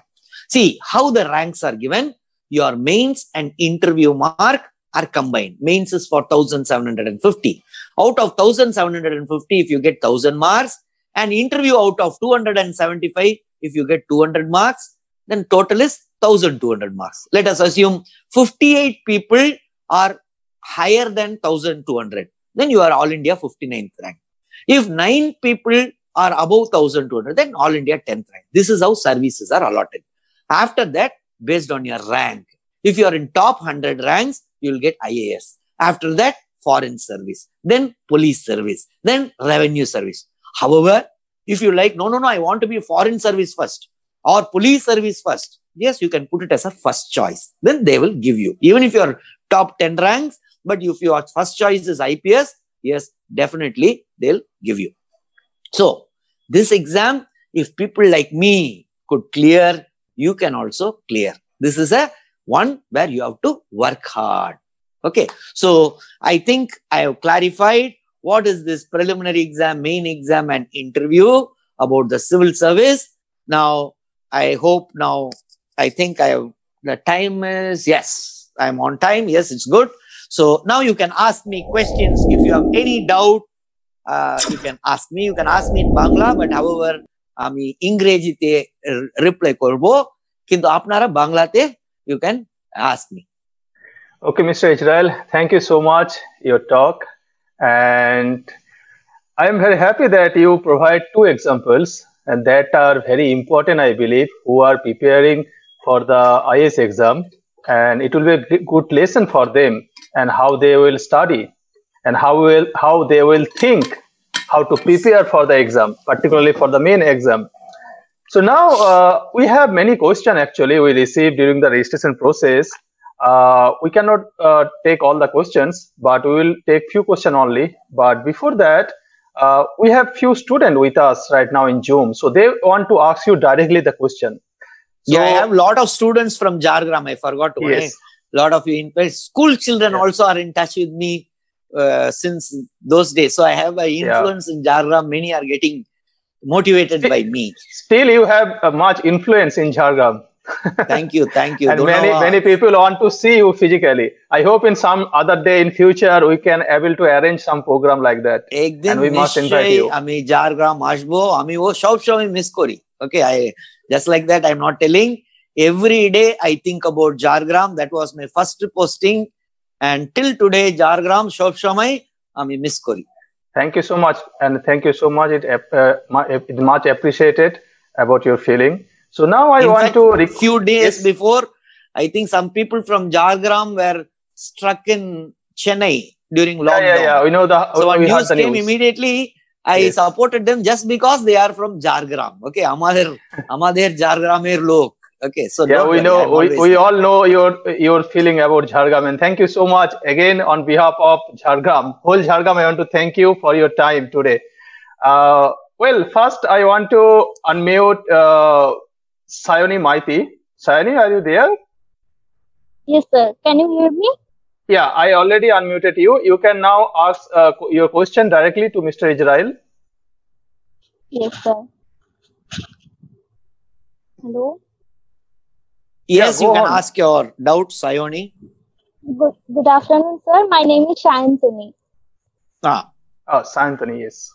See how the ranks are given. Your mains and interview mark are combined. Mains is for 1,750. Out of 1,750, if you get 1,000 marks, and interview out of 275, if you get 200 marks, then total is 1,200 marks. Let us assume 58 people are higher than 1,200. Then you are All India 59th rank. If 9 people are above 1,200, then All India 10th rank. This is how services are allotted. After that, based on your rank, if you are in top 100 ranks, you will get IAS. After that, foreign service, then police service, then revenue service. However, if you like, no, I want to be foreign service first or police service first. Yes, you can put it as a first choice. Then they will give you, even if you are top 10 ranks, but if your first choice is IPS, yes, definitely they'll give you. So this exam, if people like me could clear, you can also clear. This is a one where you have to work hard. Okay. So I think I have clarified what is this preliminary exam, main exam and interview about the civil service. Now, I hope now, I think I have, the time is, yes, I'm on time. Yes, it's good. So now you can ask me questions. If you have any doubt, you can ask me. You can ask me in Bangla, but however, Ami Ingrejite reply korbo, kintu apnara Bangla te you can ask me. Okay, Mr. Israel, thank you so much for your talk. And I am very happy that you provide 2 examples and that are very important, I believe, who are preparing for the IAS exam. and it will be a good lesson for them and how they will study and how they will think, how to prepare for the exam, particularly for the main exam. So now we have many questions actually we received during the registration process. We cannot take all the questions, but we will take few questions only. But before that, we have few students with us right now in Zoom. So they want to ask you directly the question. So, yeah, I have a lot of students from Jhargram. I forgot one. Yes. A lot of school children also are in touch with me since those days. So I have an influence in Jhargram. Many are getting motivated by me. Still, you have much influence in Jhargram. Thank you, thank you. And many people want to see you physically. I hope in some other day in future we can able to arrange some program like that. And we must invite you. Ami Jhargram Ashbo, ami wo shop shomi miss kori. Okay, I just like that. I'm not telling. Every day I think about Jhargram. That was my first posting, and till today Jhargram shop shomi ami miss kori. Thank you so much, and thank you so much. It much appreciated about your feeling. So now I want to... few days before, I think some people from Jhargram were struck in Chennai during lockdown. Yeah. We know the... So when news came immediately, I supported them just because they are from Jhargram. Okay, Amader Jhargramer lok. Okay, so... Yeah, we know, we all know your feeling about Jhargram, and thank you so much again on behalf of Jhargram. Whole Jhargram, I want to thank you for your time today. Well, first I want to unmute... Sayoni Maiti. Sayoni, are you there? Yes, sir. Can you hear me? Yeah, I already unmuted you. You can now ask your question directly to Mr. Israel. Yes, sir. Hello? Yes, you can ask your doubts, Sayoni. Good afternoon, sir. My name is Shantani. Ah. Oh, Shantani, yes.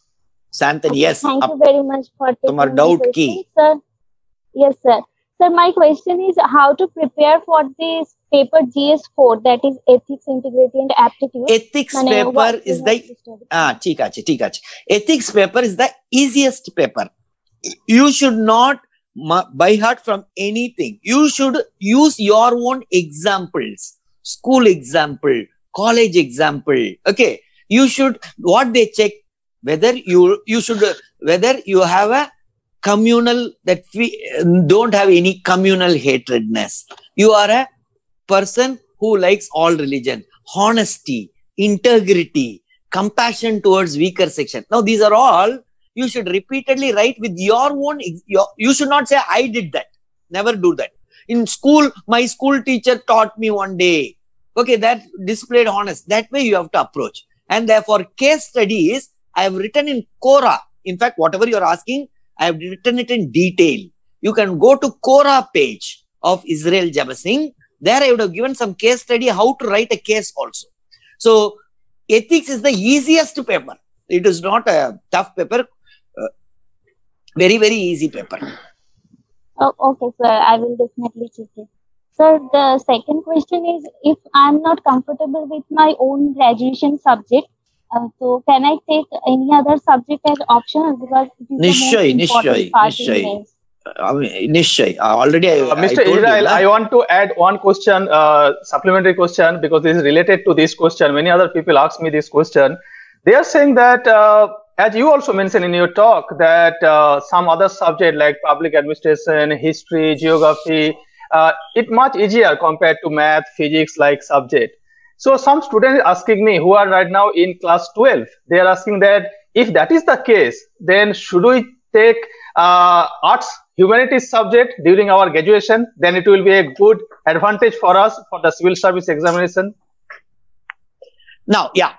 Shantani, yes. Thank you very much for taking my question, sir. Yes, sir. Sir, my question is how to prepare for this paper GS4, that is Ethics, Integrity and Aptitude. Ethics paper is the... Ethics paper is the easiest paper. You should not buy heart from anything. You should use your own examples. School example, college example. Okay. You should... What they check, whether you should... Whether you have a... communal, that we don't have any communal hatredness. You are a person who likes all religion, honesty, integrity, compassion towards weaker section. Now, these are all you should repeatedly write with your own. You should not say, I did that. Never do that. In school, my school teacher taught me one day. Okay, that displayed honest. That way you have to approach. And therefore, case studies, I have written in Quora. In fact, whatever you are asking, I have written it in detail. You can go to Quora page of Israel Jebasingh. There I would have given some case study, how to write a case also. So, ethics is the easiest paper. It is not a tough paper. Very, very easy paper. Oh, okay, sir. I will definitely check it. Sir, the second question is, if I am not comfortable with my own graduation subject, so can I take any other subject as optional, because it is Nishay. Already Mr. Israel, I want to add one question, supplementary question, because this is related to this question. Many other people ask me this question. They are saying that as you also mentioned in your talk, that some other subject like public administration, history, geography, it much easier compared to math, physics like subject. So some students asking me who are right now in class 12, they are asking that if that is the case, then should we take arts, humanities subject during our graduation? Then it will be a good advantage for us for the civil service examination. Now, yeah.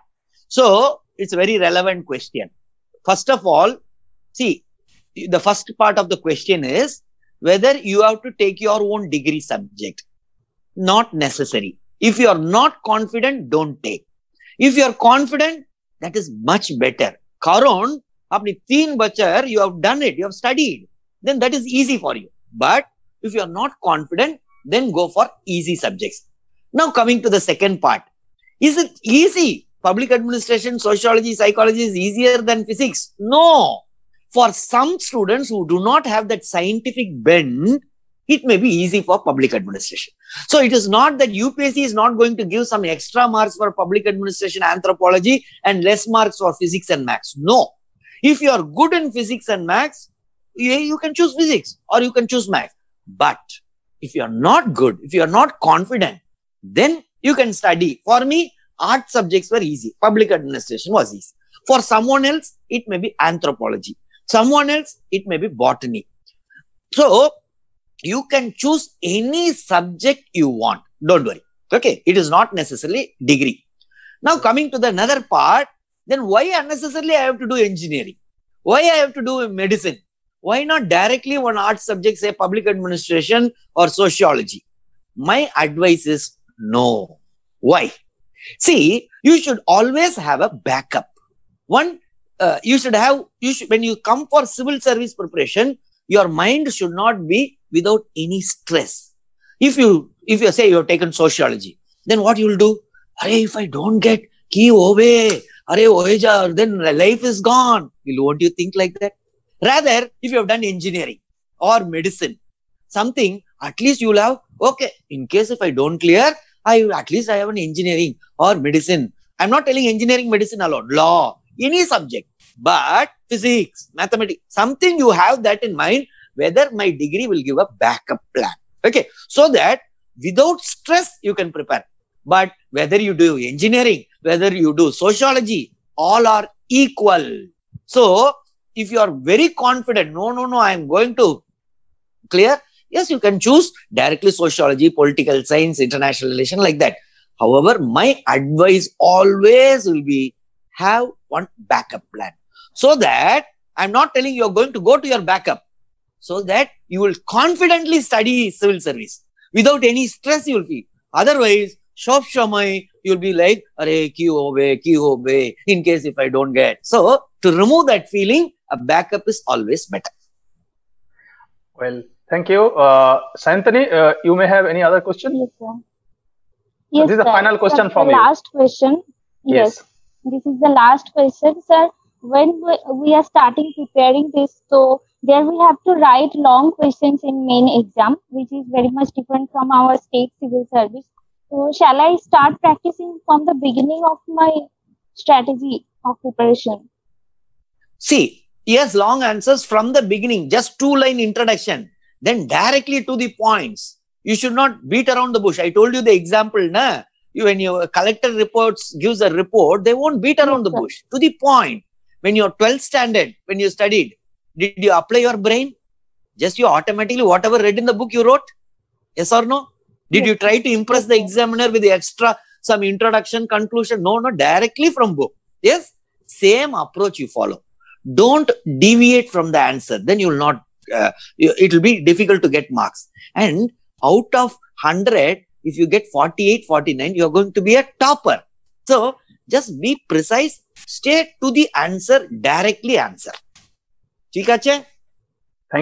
So it's a very relevant question. First of all, see, the first part of the question is whether you have to take your own degree subject. Not necessary. If you are not confident, don't take. If you are confident, that is much better. Karon, you have done it, you have studied. Then that is easy for you. But if you are not confident, then go for easy subjects. Now coming to the second part. Is it easy? Public administration, sociology, psychology is easier than physics? No. For some students who do not have that scientific bend, it may be easy for public administration. So it is not that UPSC is not going to give some extra marks for public administration, anthropology, and less marks for physics and maths. No. If you are good in physics and maths, you can choose physics or you can choose maths. But if you are not good, if you are not confident, then you can study. For me, art subjects were easy. Public administration was easy. For someone else, it may be anthropology. Someone else, it may be botany. So, you can choose any subject you want. Don't worry. Okay. It is not necessarily degree. Now, coming to the another part, then why unnecessarily I have to do engineering? Why I have to do medicine? Why not directly one art subject, say public administration or sociology? My advice is no. Why? See, you should always have a backup. One, when you come for civil service preparation, your mind should not be without any stress. If you say you have taken sociology, then what you will do? If I don't get ki ove, then life is gone. Won't you think like that? Rather, if you have done engineering or medicine, something, at least you will have, okay, in case if I don't clear, at least I have an engineering or medicine. I'm not telling engineering, medicine alone, law, any subject, but physics, mathematics, something you have that in mind, whether my degree will give a backup plan. Okay. So that without stress, you can prepare. But whether you do engineering, whether you do sociology, all are equal. So, if you are very confident, no, I am going to clear. Yes, you can choose directly sociology, political science, international relations, like that. However, my advice always will be have one backup plan. So that I'm not telling you are going to go to your backup. So that you will confidently study civil service. Without any stress you will feel. Otherwise, shop shamai, you will be like, ki ho be, in case if I don't get. So, to remove that feeling, a backup is always better. Well, thank you. Shantani, you may have any other question? Yes, sir. Yes, this is the final question from you. Last question. Yes. This is the last question, sir. When we are starting preparing this, so there we have to write long questions in main exam, which is very much different from our state civil service. So, shall I start practicing from the beginning of my strategy of preparation? See, yes, long answers from the beginning, just 2-line introduction, then directly to the points. You should not beat around the bush. I told you the example, na? When your collector reports gives a report, they won't beat around the bush. To the point. When you're 12th standard, when you studied, did you apply your brain? Just you automatically, whatever read in the book you wrote? Yes or no? Did you try to impress the examiner with the extra, some introduction, conclusion? No, directly from book. Yes? Same approach you follow. Don't deviate from the answer. Then you will not, it will be difficult to get marks. And out of 100, if you get 48, 49, you are going to be a topper. So, just be precise, stay to the answer, directly answer. Thank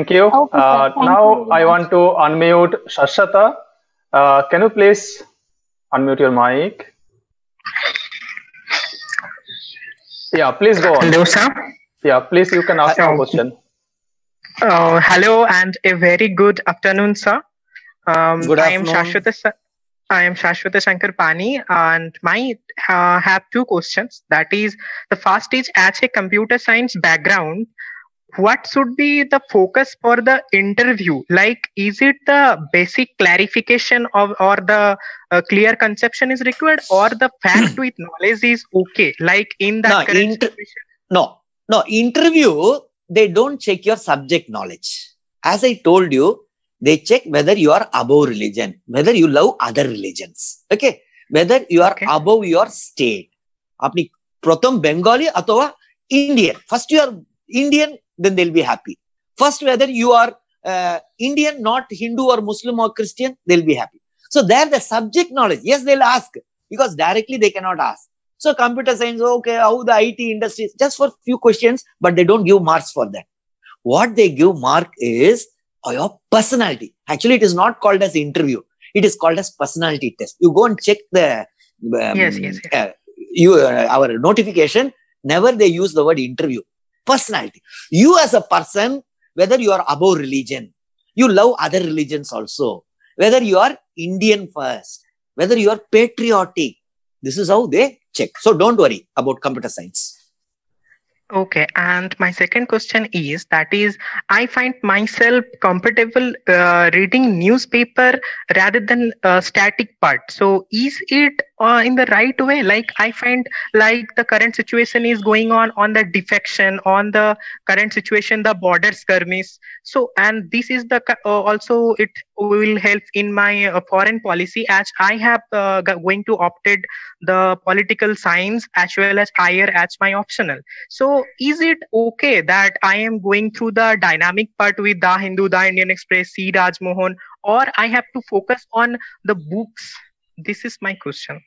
you. Okay, now, I want to unmute Shashwata. Can you please unmute your mic? Yeah, please go on. Hello, sir. Yeah, please, you can ask your question. Hello and a very good afternoon, sir. Good afternoon. I am Shashwata Shankar Pani and I have two questions. That is, the first is, as a computer science background, what should be the focus for the interview? Like, is it the basic clarification of or the clear conception is required, or the fact with knowledge is okay? Like in the interview, they don't check your subject knowledge. As I told you, they check whether you are above religion, whether you love other religions. Okay. Whether you are above your state. Apni pratham Bengali atova Indian. First you are Indian, then they'll be happy. First, whether you are Indian, not Hindu or Muslim or Christian, they'll be happy. So there the subject knowledge. Yes, they'll ask because directly they cannot ask. So computer science, okay, how the IT industry, just for few questions, but they don't give marks for that. What they give mark is your personality. Actually, it is not called as interview. It is called as personality test. You go and check the our notification. Never they use the word interview. Personality. You as a person, whether you are above religion, you love other religions also. Whether you are Indian first, whether you are patriotic. This is how they check. So don't worry about computer science. Okay. And my second question is, that is, I find myself comfortable reading newspaper rather than static part. So is it in the right way? Like I find like the current situation is going on the defection, on the current situation, the border skirmish. So, and this is the also it will help in my foreign policy, as I have going to opted the political science as well as higher as my optional. So is it okay that I am going through the dynamic part with the Hindu, the Indian Express, C. Rajmohan, or I have to focus on the books? This is my question.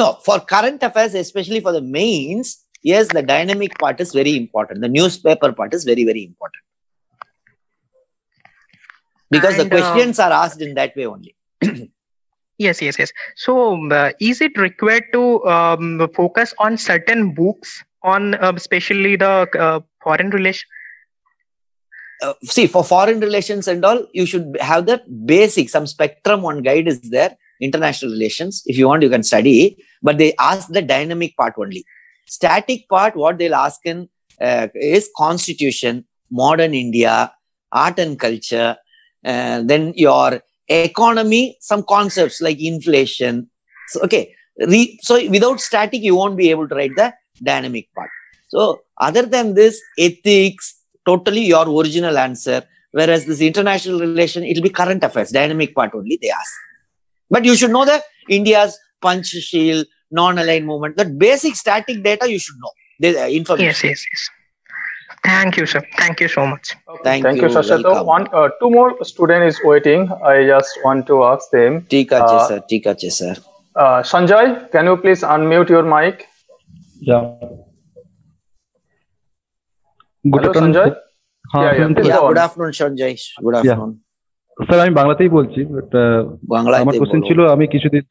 No, for current affairs, especially for the mains, yes, the dynamic part is very important. The newspaper part is very, very important. Because and, the questions are asked in that way only. Yes, yes, yes. So is it required to focus on certain books, on especially the foreign relations? See, for foreign relations and all, you should have the basic, some spectrum, one guide is there. International relations, if you want, you can study, but they ask the dynamic part only. Static part, what they'll ask in is constitution, modern India, art and culture, then your economy, some concepts like inflation. So, okay. So without static, you won't be able to write the dynamic part. So other than this, ethics, totally your original answer. Whereas this international relation, it'll be current affairs, dynamic part only they ask. But you should know that India's punch shield, non-aligned movement, that basic static data you should know. The information. Yes, yes, yes. Thank you, sir. Thank you so much. Okay. Thank you, Shashato. Two more students is waiting. I just want to ask them. Tika, sir. Sanjay, can you please unmute your mic? Yeah. Hello, Sanjay. Good afternoon, Sanjay. Good afternoon. Yeah. Sir, I am Bangladeshi bolchi, but আমার question ছিল আমি কিছুদিন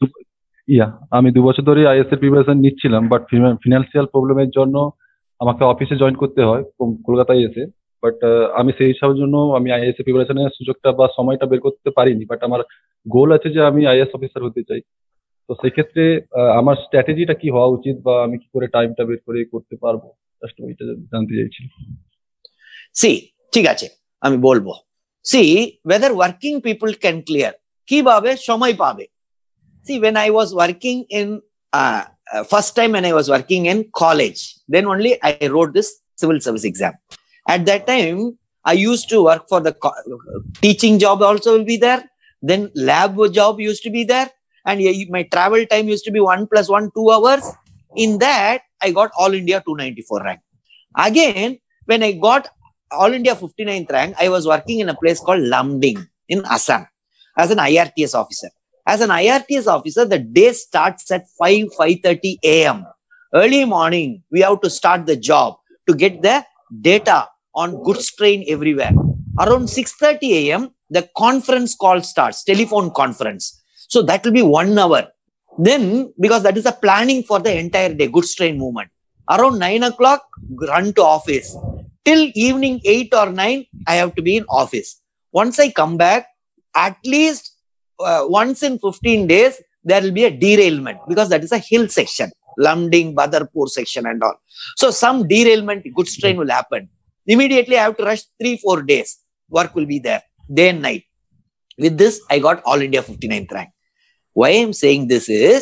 আমি 2 বছর ধরে is এর preparation নিচ্ছিলাম, but financial প্রবলেমের জন্য আমাকে অফিসে জয়েন করতে হয় কলকাতায় এসে, বাট আমি সেই সব জন্য আমি আইএস এর প্রিপারেশনের সুযোগটা বা সময়টা বের করতে পারিনি, বাট আমার গোল আছে যে আমি আইএস অফিসার হতে চাই। তো সেই ক্ষেত্রে আমার স্ট্র্যাটেজিটা কি হওয়া উচিত বা আমি কি করে টাইমটা বের করে করতে পারবো, জাস্ট ওইটা জানতে চাইছি। সি ঠিক আছে আমি বলবো। See, whether working people can clear. Ki babe, shomai babe. See, when I was working in, first time when I was working in college, then only I wrote this civil service exam. At that time, I used to work for the teaching job also will be there. Then lab job used to be there. And my travel time used to be 1 + 1, 2 hours. In that, I got All India 294 rank. Again, when I got All India 59th rank, I was working in a place called Lamding in Assam as an IRTS officer. As an IRTS officer, the day starts at 5:30 a.m. Early morning, we have to start the job to get the data on goods train everywhere. Around 6:30 a.m., the conference call starts, telephone conference. So that will be 1 hour. Then, because that is the planning for the entire day, goods train movement. Around 9 o'clock, run to office. Till evening 8 or 9, I have to be in office. Once I come back, at least once in 15 days, there will be a derailment because that is a hill section, Lamding, Badarpur section and all. So some derailment, goods train will happen. Immediately, I have to rush 3-4 days. Work will be there, day and night. With this, I got All India 59th rank. Why I am saying this is,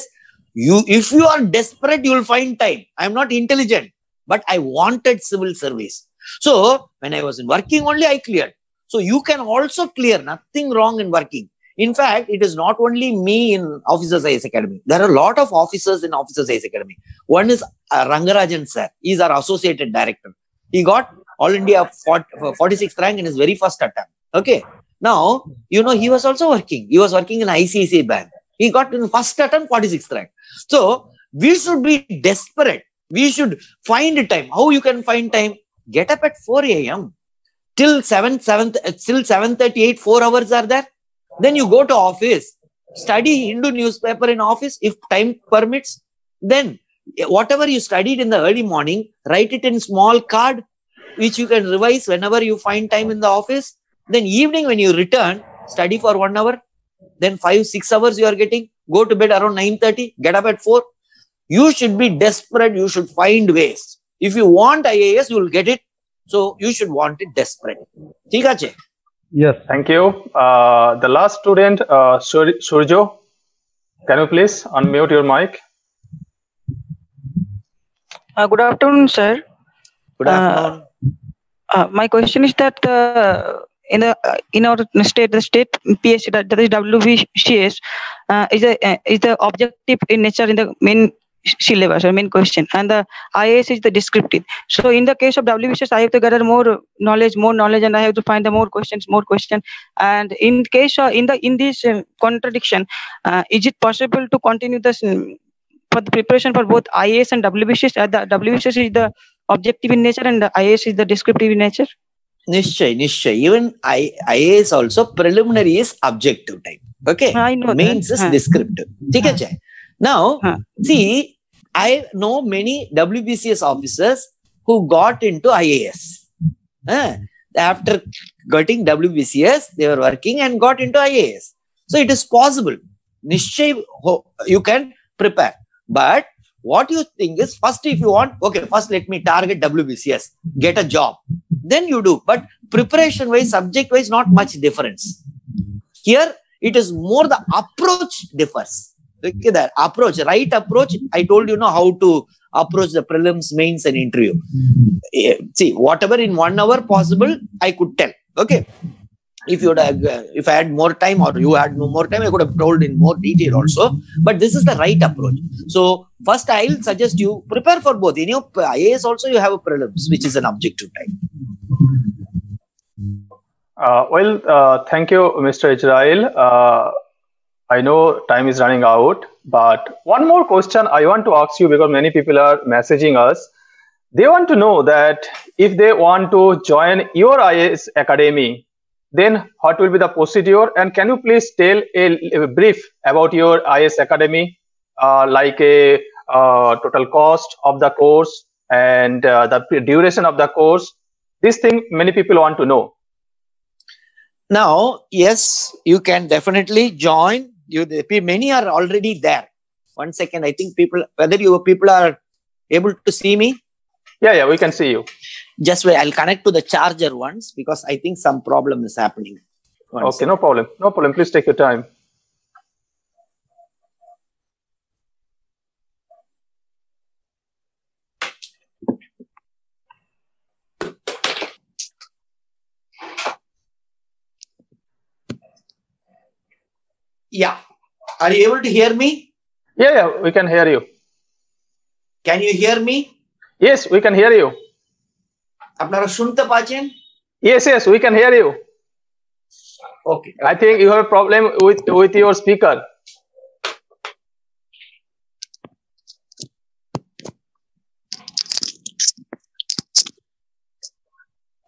if you are desperate, you will find time. I am not intelligent, but I wanted civil service. So, when I was in working only, I cleared. So, you can also clear, nothing wrong in working. In fact, it is not only me in Officers IAS Academy. There are a lot of officers in Officers IAS Academy. One is Rangarajan sir. He is our associated director. He got All India 46th rank in his very first attempt. Okay. Now, you know, he was also working. He was working in ICICI Bank. He got in the first attempt 46th rank. So, we should be desperate. We should find time. How you can find time? Get up at 4 a.m. till 7:38, 4 hours are there. Then you go to office, study Hindu newspaper in office if time permits. Then whatever you studied in the early morning, write it in small card, which you can revise whenever you find time in the office. Then evening when you return, study for 1 hour, then 5-6 hours you are getting, go to bed around 9:30, get up at 4. You should be desperate. You should find ways. If you want IAS, you will get it. So you should want it desperate. Okay? Yes, thank you. The last student, Surjo, can you please unmute your mic? Good afternoon, sir. Good afternoon. My question is that in our state, the state PS, that is WBCS, is the objective in nature in the main syllabus or main question, and the IAS is the descriptive. So in the case of WBCS, I have to gather more knowledge, and I have to find the more questions. And in case of in this contradiction, is it possible to continue this for the preparation for both IAS and WBCS? The WBCS is the objective in nature, and the IAS is the descriptive in nature. Nishay. Even IAS also preliminary is objective type. Okay, I know means is descriptive. Okay. Now, see, I know many WBCS officers who got into IAS. After getting WBCS, they were working and got into IAS. So it is possible. Nishay, you can prepare. But what you think is, first if you want, okay, first let me target WBCS, get a job. Then you do. But preparation-wise, subject-wise, not much difference. Here, it is more the approach differs. Okay, that approach, right approach. I told you know how to approach the prelims, mains, and interview. See, whatever in 1 hour possible, I could tell. Okay, if I had more time or you had more time, I could have told in more detail also. But this is the right approach. So first, I'll suggest you prepare for both. In your IAS also, you have a prelims, which is an objective type. Thank you, Mr. Israel. I know time is running out, but one more question I want to ask you, because many people are messaging us. They want to know that if they want to join your IAS Academy, then what will be the procedure? And can you please tell a brief about your IAS Academy, like a total cost of the course and the duration of the course? This thing many people want to know. Now, yes, you can definitely join. Many are already there. One second, I think people are able to see me. Yeah, we can see you. Just wait, I'll connect to the charger once, because I think some problem is happening. Okay, no problem. Please take your time. Yeah. Are you able to hear me? Yeah, we can hear you. Can you hear me? Yes, we can hear you. Apnara shunte pacchen? Yes, we can hear you. Okay. I think you have a problem with your speaker.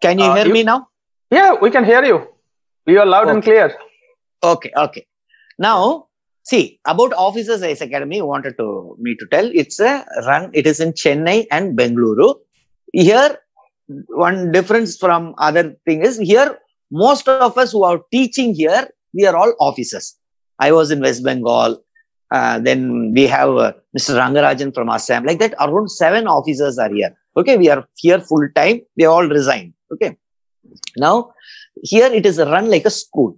Can you hear me now? Yeah, we can hear you. You are loud and clear. Okay. Now, see, about Officers IAS Academy, you wanted me to tell. It is in Chennai and Bengaluru. Here, one difference from other thing is, here, most of us who are teaching here, we are all officers. I was in West Bengal. Then we have Mr. Rangarajan from Assam. Like that, around 7 officers are here. Okay, we are here full time. They all resigned. Okay. Now, here it is run like a school.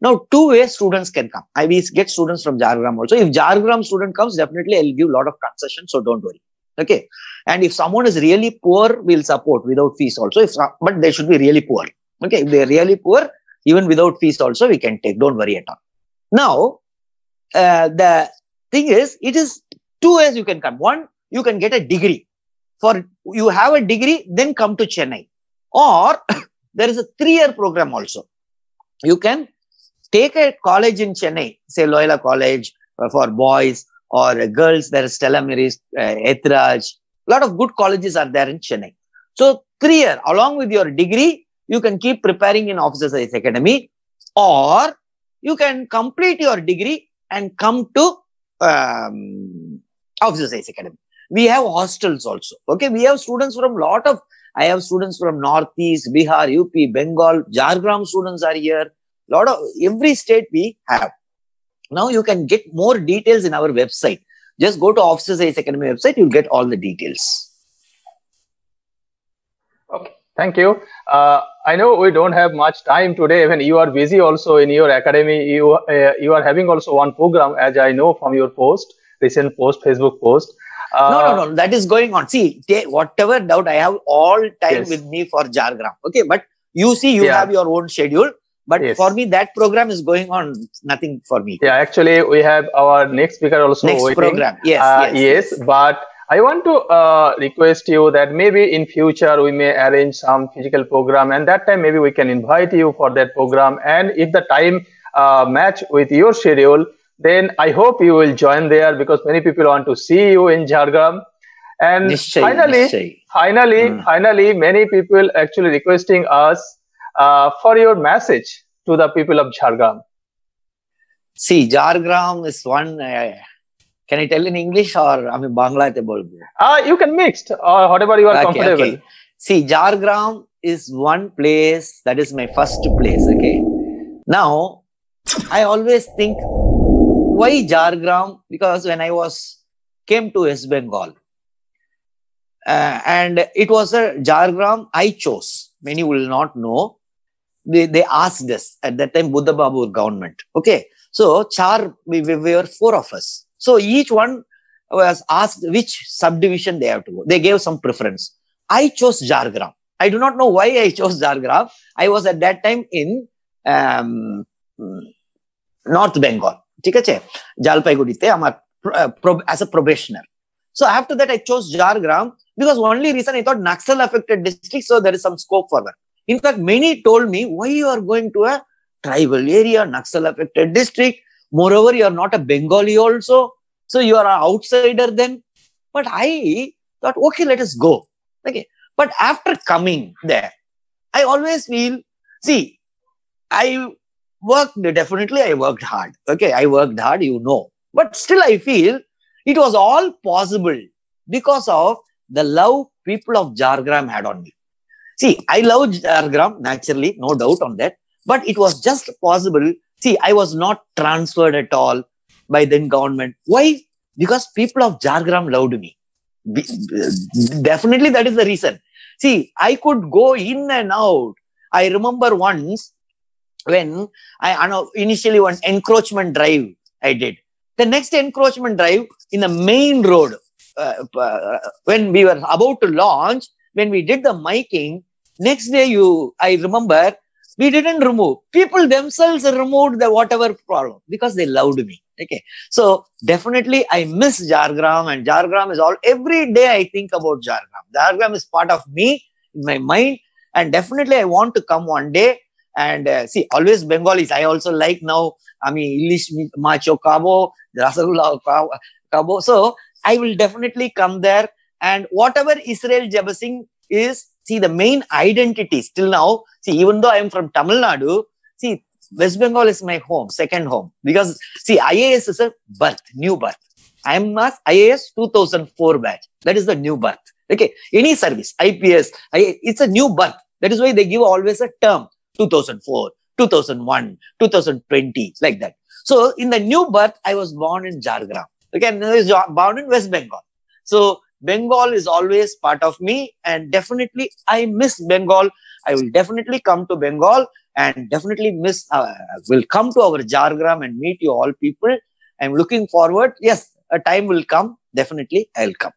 Now, 2 way students can come. We get students from Jhargram also. If Jhargram student comes, definitely I'll give a lot of concessions, so don't worry. Okay. And if someone is really poor, we'll support without fees also. But they should be really poor. Okay. If they're really poor, even without fees also, we can take. Don't worry at all. Now, the thing is, it is 2 ways you can come. One, you can get a degree. You have a degree, then come to Chennai. Or there is a 3-year program also. You can take a college in Chennai, say Loyola College for boys, or girls, there is Stella Maris, Etraj. A lot of good colleges are there in Chennai. So 3 years, along with your degree, you can keep preparing in Officers IAS Academy, or you can complete your degree and come to Officers IAS Academy. We have hostels also. Okay, we have students from lot of I have students from Northeast, Bihar, UP, Bengal, Jhargram students are here. Lot of every state we have. Now you can get more details in our website. Just go to Officers IAS Academy website, you'll get all the details. Okay, thank you. I know we don't have much time today. When you are busy also in your academy, you are having also one program, as I know from your post, recent post, Facebook post. No, that is going on. See, whatever doubt, I have all time with me for Jhargram. Okay, but you see, you have your own schedule. But for me, that program is going on. Nothing for me. Yeah, actually, we have our next speaker also. Next program. Yes. But I want to request you that maybe in future, we may arrange some physical program. And that time, maybe we can invite you for that program. And if the time match with your schedule, then I hope you will join there, because many people want to see you in Jhargram. And finally, many people actually requesting us for your message to the people of Jhargram. See, Jhargram is one. Can I tell in English or I mean Bangla? You can mix or whatever you are comfortable. Okay. See, Jhargram is one place that is my first place. Okay. Now, I always think, why Jhargram? Because when I came to West Bengal, and it was a Jhargram I chose. Many will not know. They asked us at that time, Buddha Babu government. Okay. So, we were four of us. So, each one was asked which subdivision they have to go. They gave some preference. I chose Jhargram. I do not know why I chose Jhargram. I was at that time in North Bengal. As a probationer. So, after that, I chose Jhargram. Because only reason I thought Naxal affected district, so there is some scope for that. In fact, many told me, why you are going to a tribal area, Naxal affected district. Moreover, you are not a Bengali also. So you are an outsider then. But I thought, okay, let us go. Okay. But after coming there, I always feel, see, I worked hard. Okay. I worked hard, you know. But still I feel it was all possible because of the love people of Jhargram had on me. See, I love Jhargram, naturally, no doubt on that. But it was just possible. See, I was not transferred at all by then government. Why? Because people of Jhargram loved me. Definitely that is the reason. See, I could go in and out. I remember once when initially one encroachment drive I did. The next encroachment drive in the main road. When we were about to launch, when we did the miking, next day I remember, we didn't remove. People themselves removed the whatever problem because they loved me. Okay. So definitely I miss Jhargram, and Jhargram is all, every day I think about Jhargram. Jhargram is part of me, in my mind, and definitely I want to come one day and see, always Bengalis. I also like now, I mean, Ilish Macho Kabo, Rasagulla Kabo. So, I will definitely come there, and whatever Israel Jebasingh is, see, the main identity still now, see, even though I am from Tamil Nadu, see, West Bengal is my home, second home, because see, IAS is a birth, new birth. I am IAS 2004 batch. That is the new birth. Okay. Any service, IPS, it's a new birth. That is why they give always a term, 2004, 2001, 2020, like that. So in the new birth, I was born in Jhargram. Again, is bound in West Bengal. So, Bengal is always part of me, and definitely I miss Bengal. I will definitely come to Bengal and definitely will come to our Jhargram and meet you all people. I'm looking forward. Yes, a time will come. Definitely, I'll come.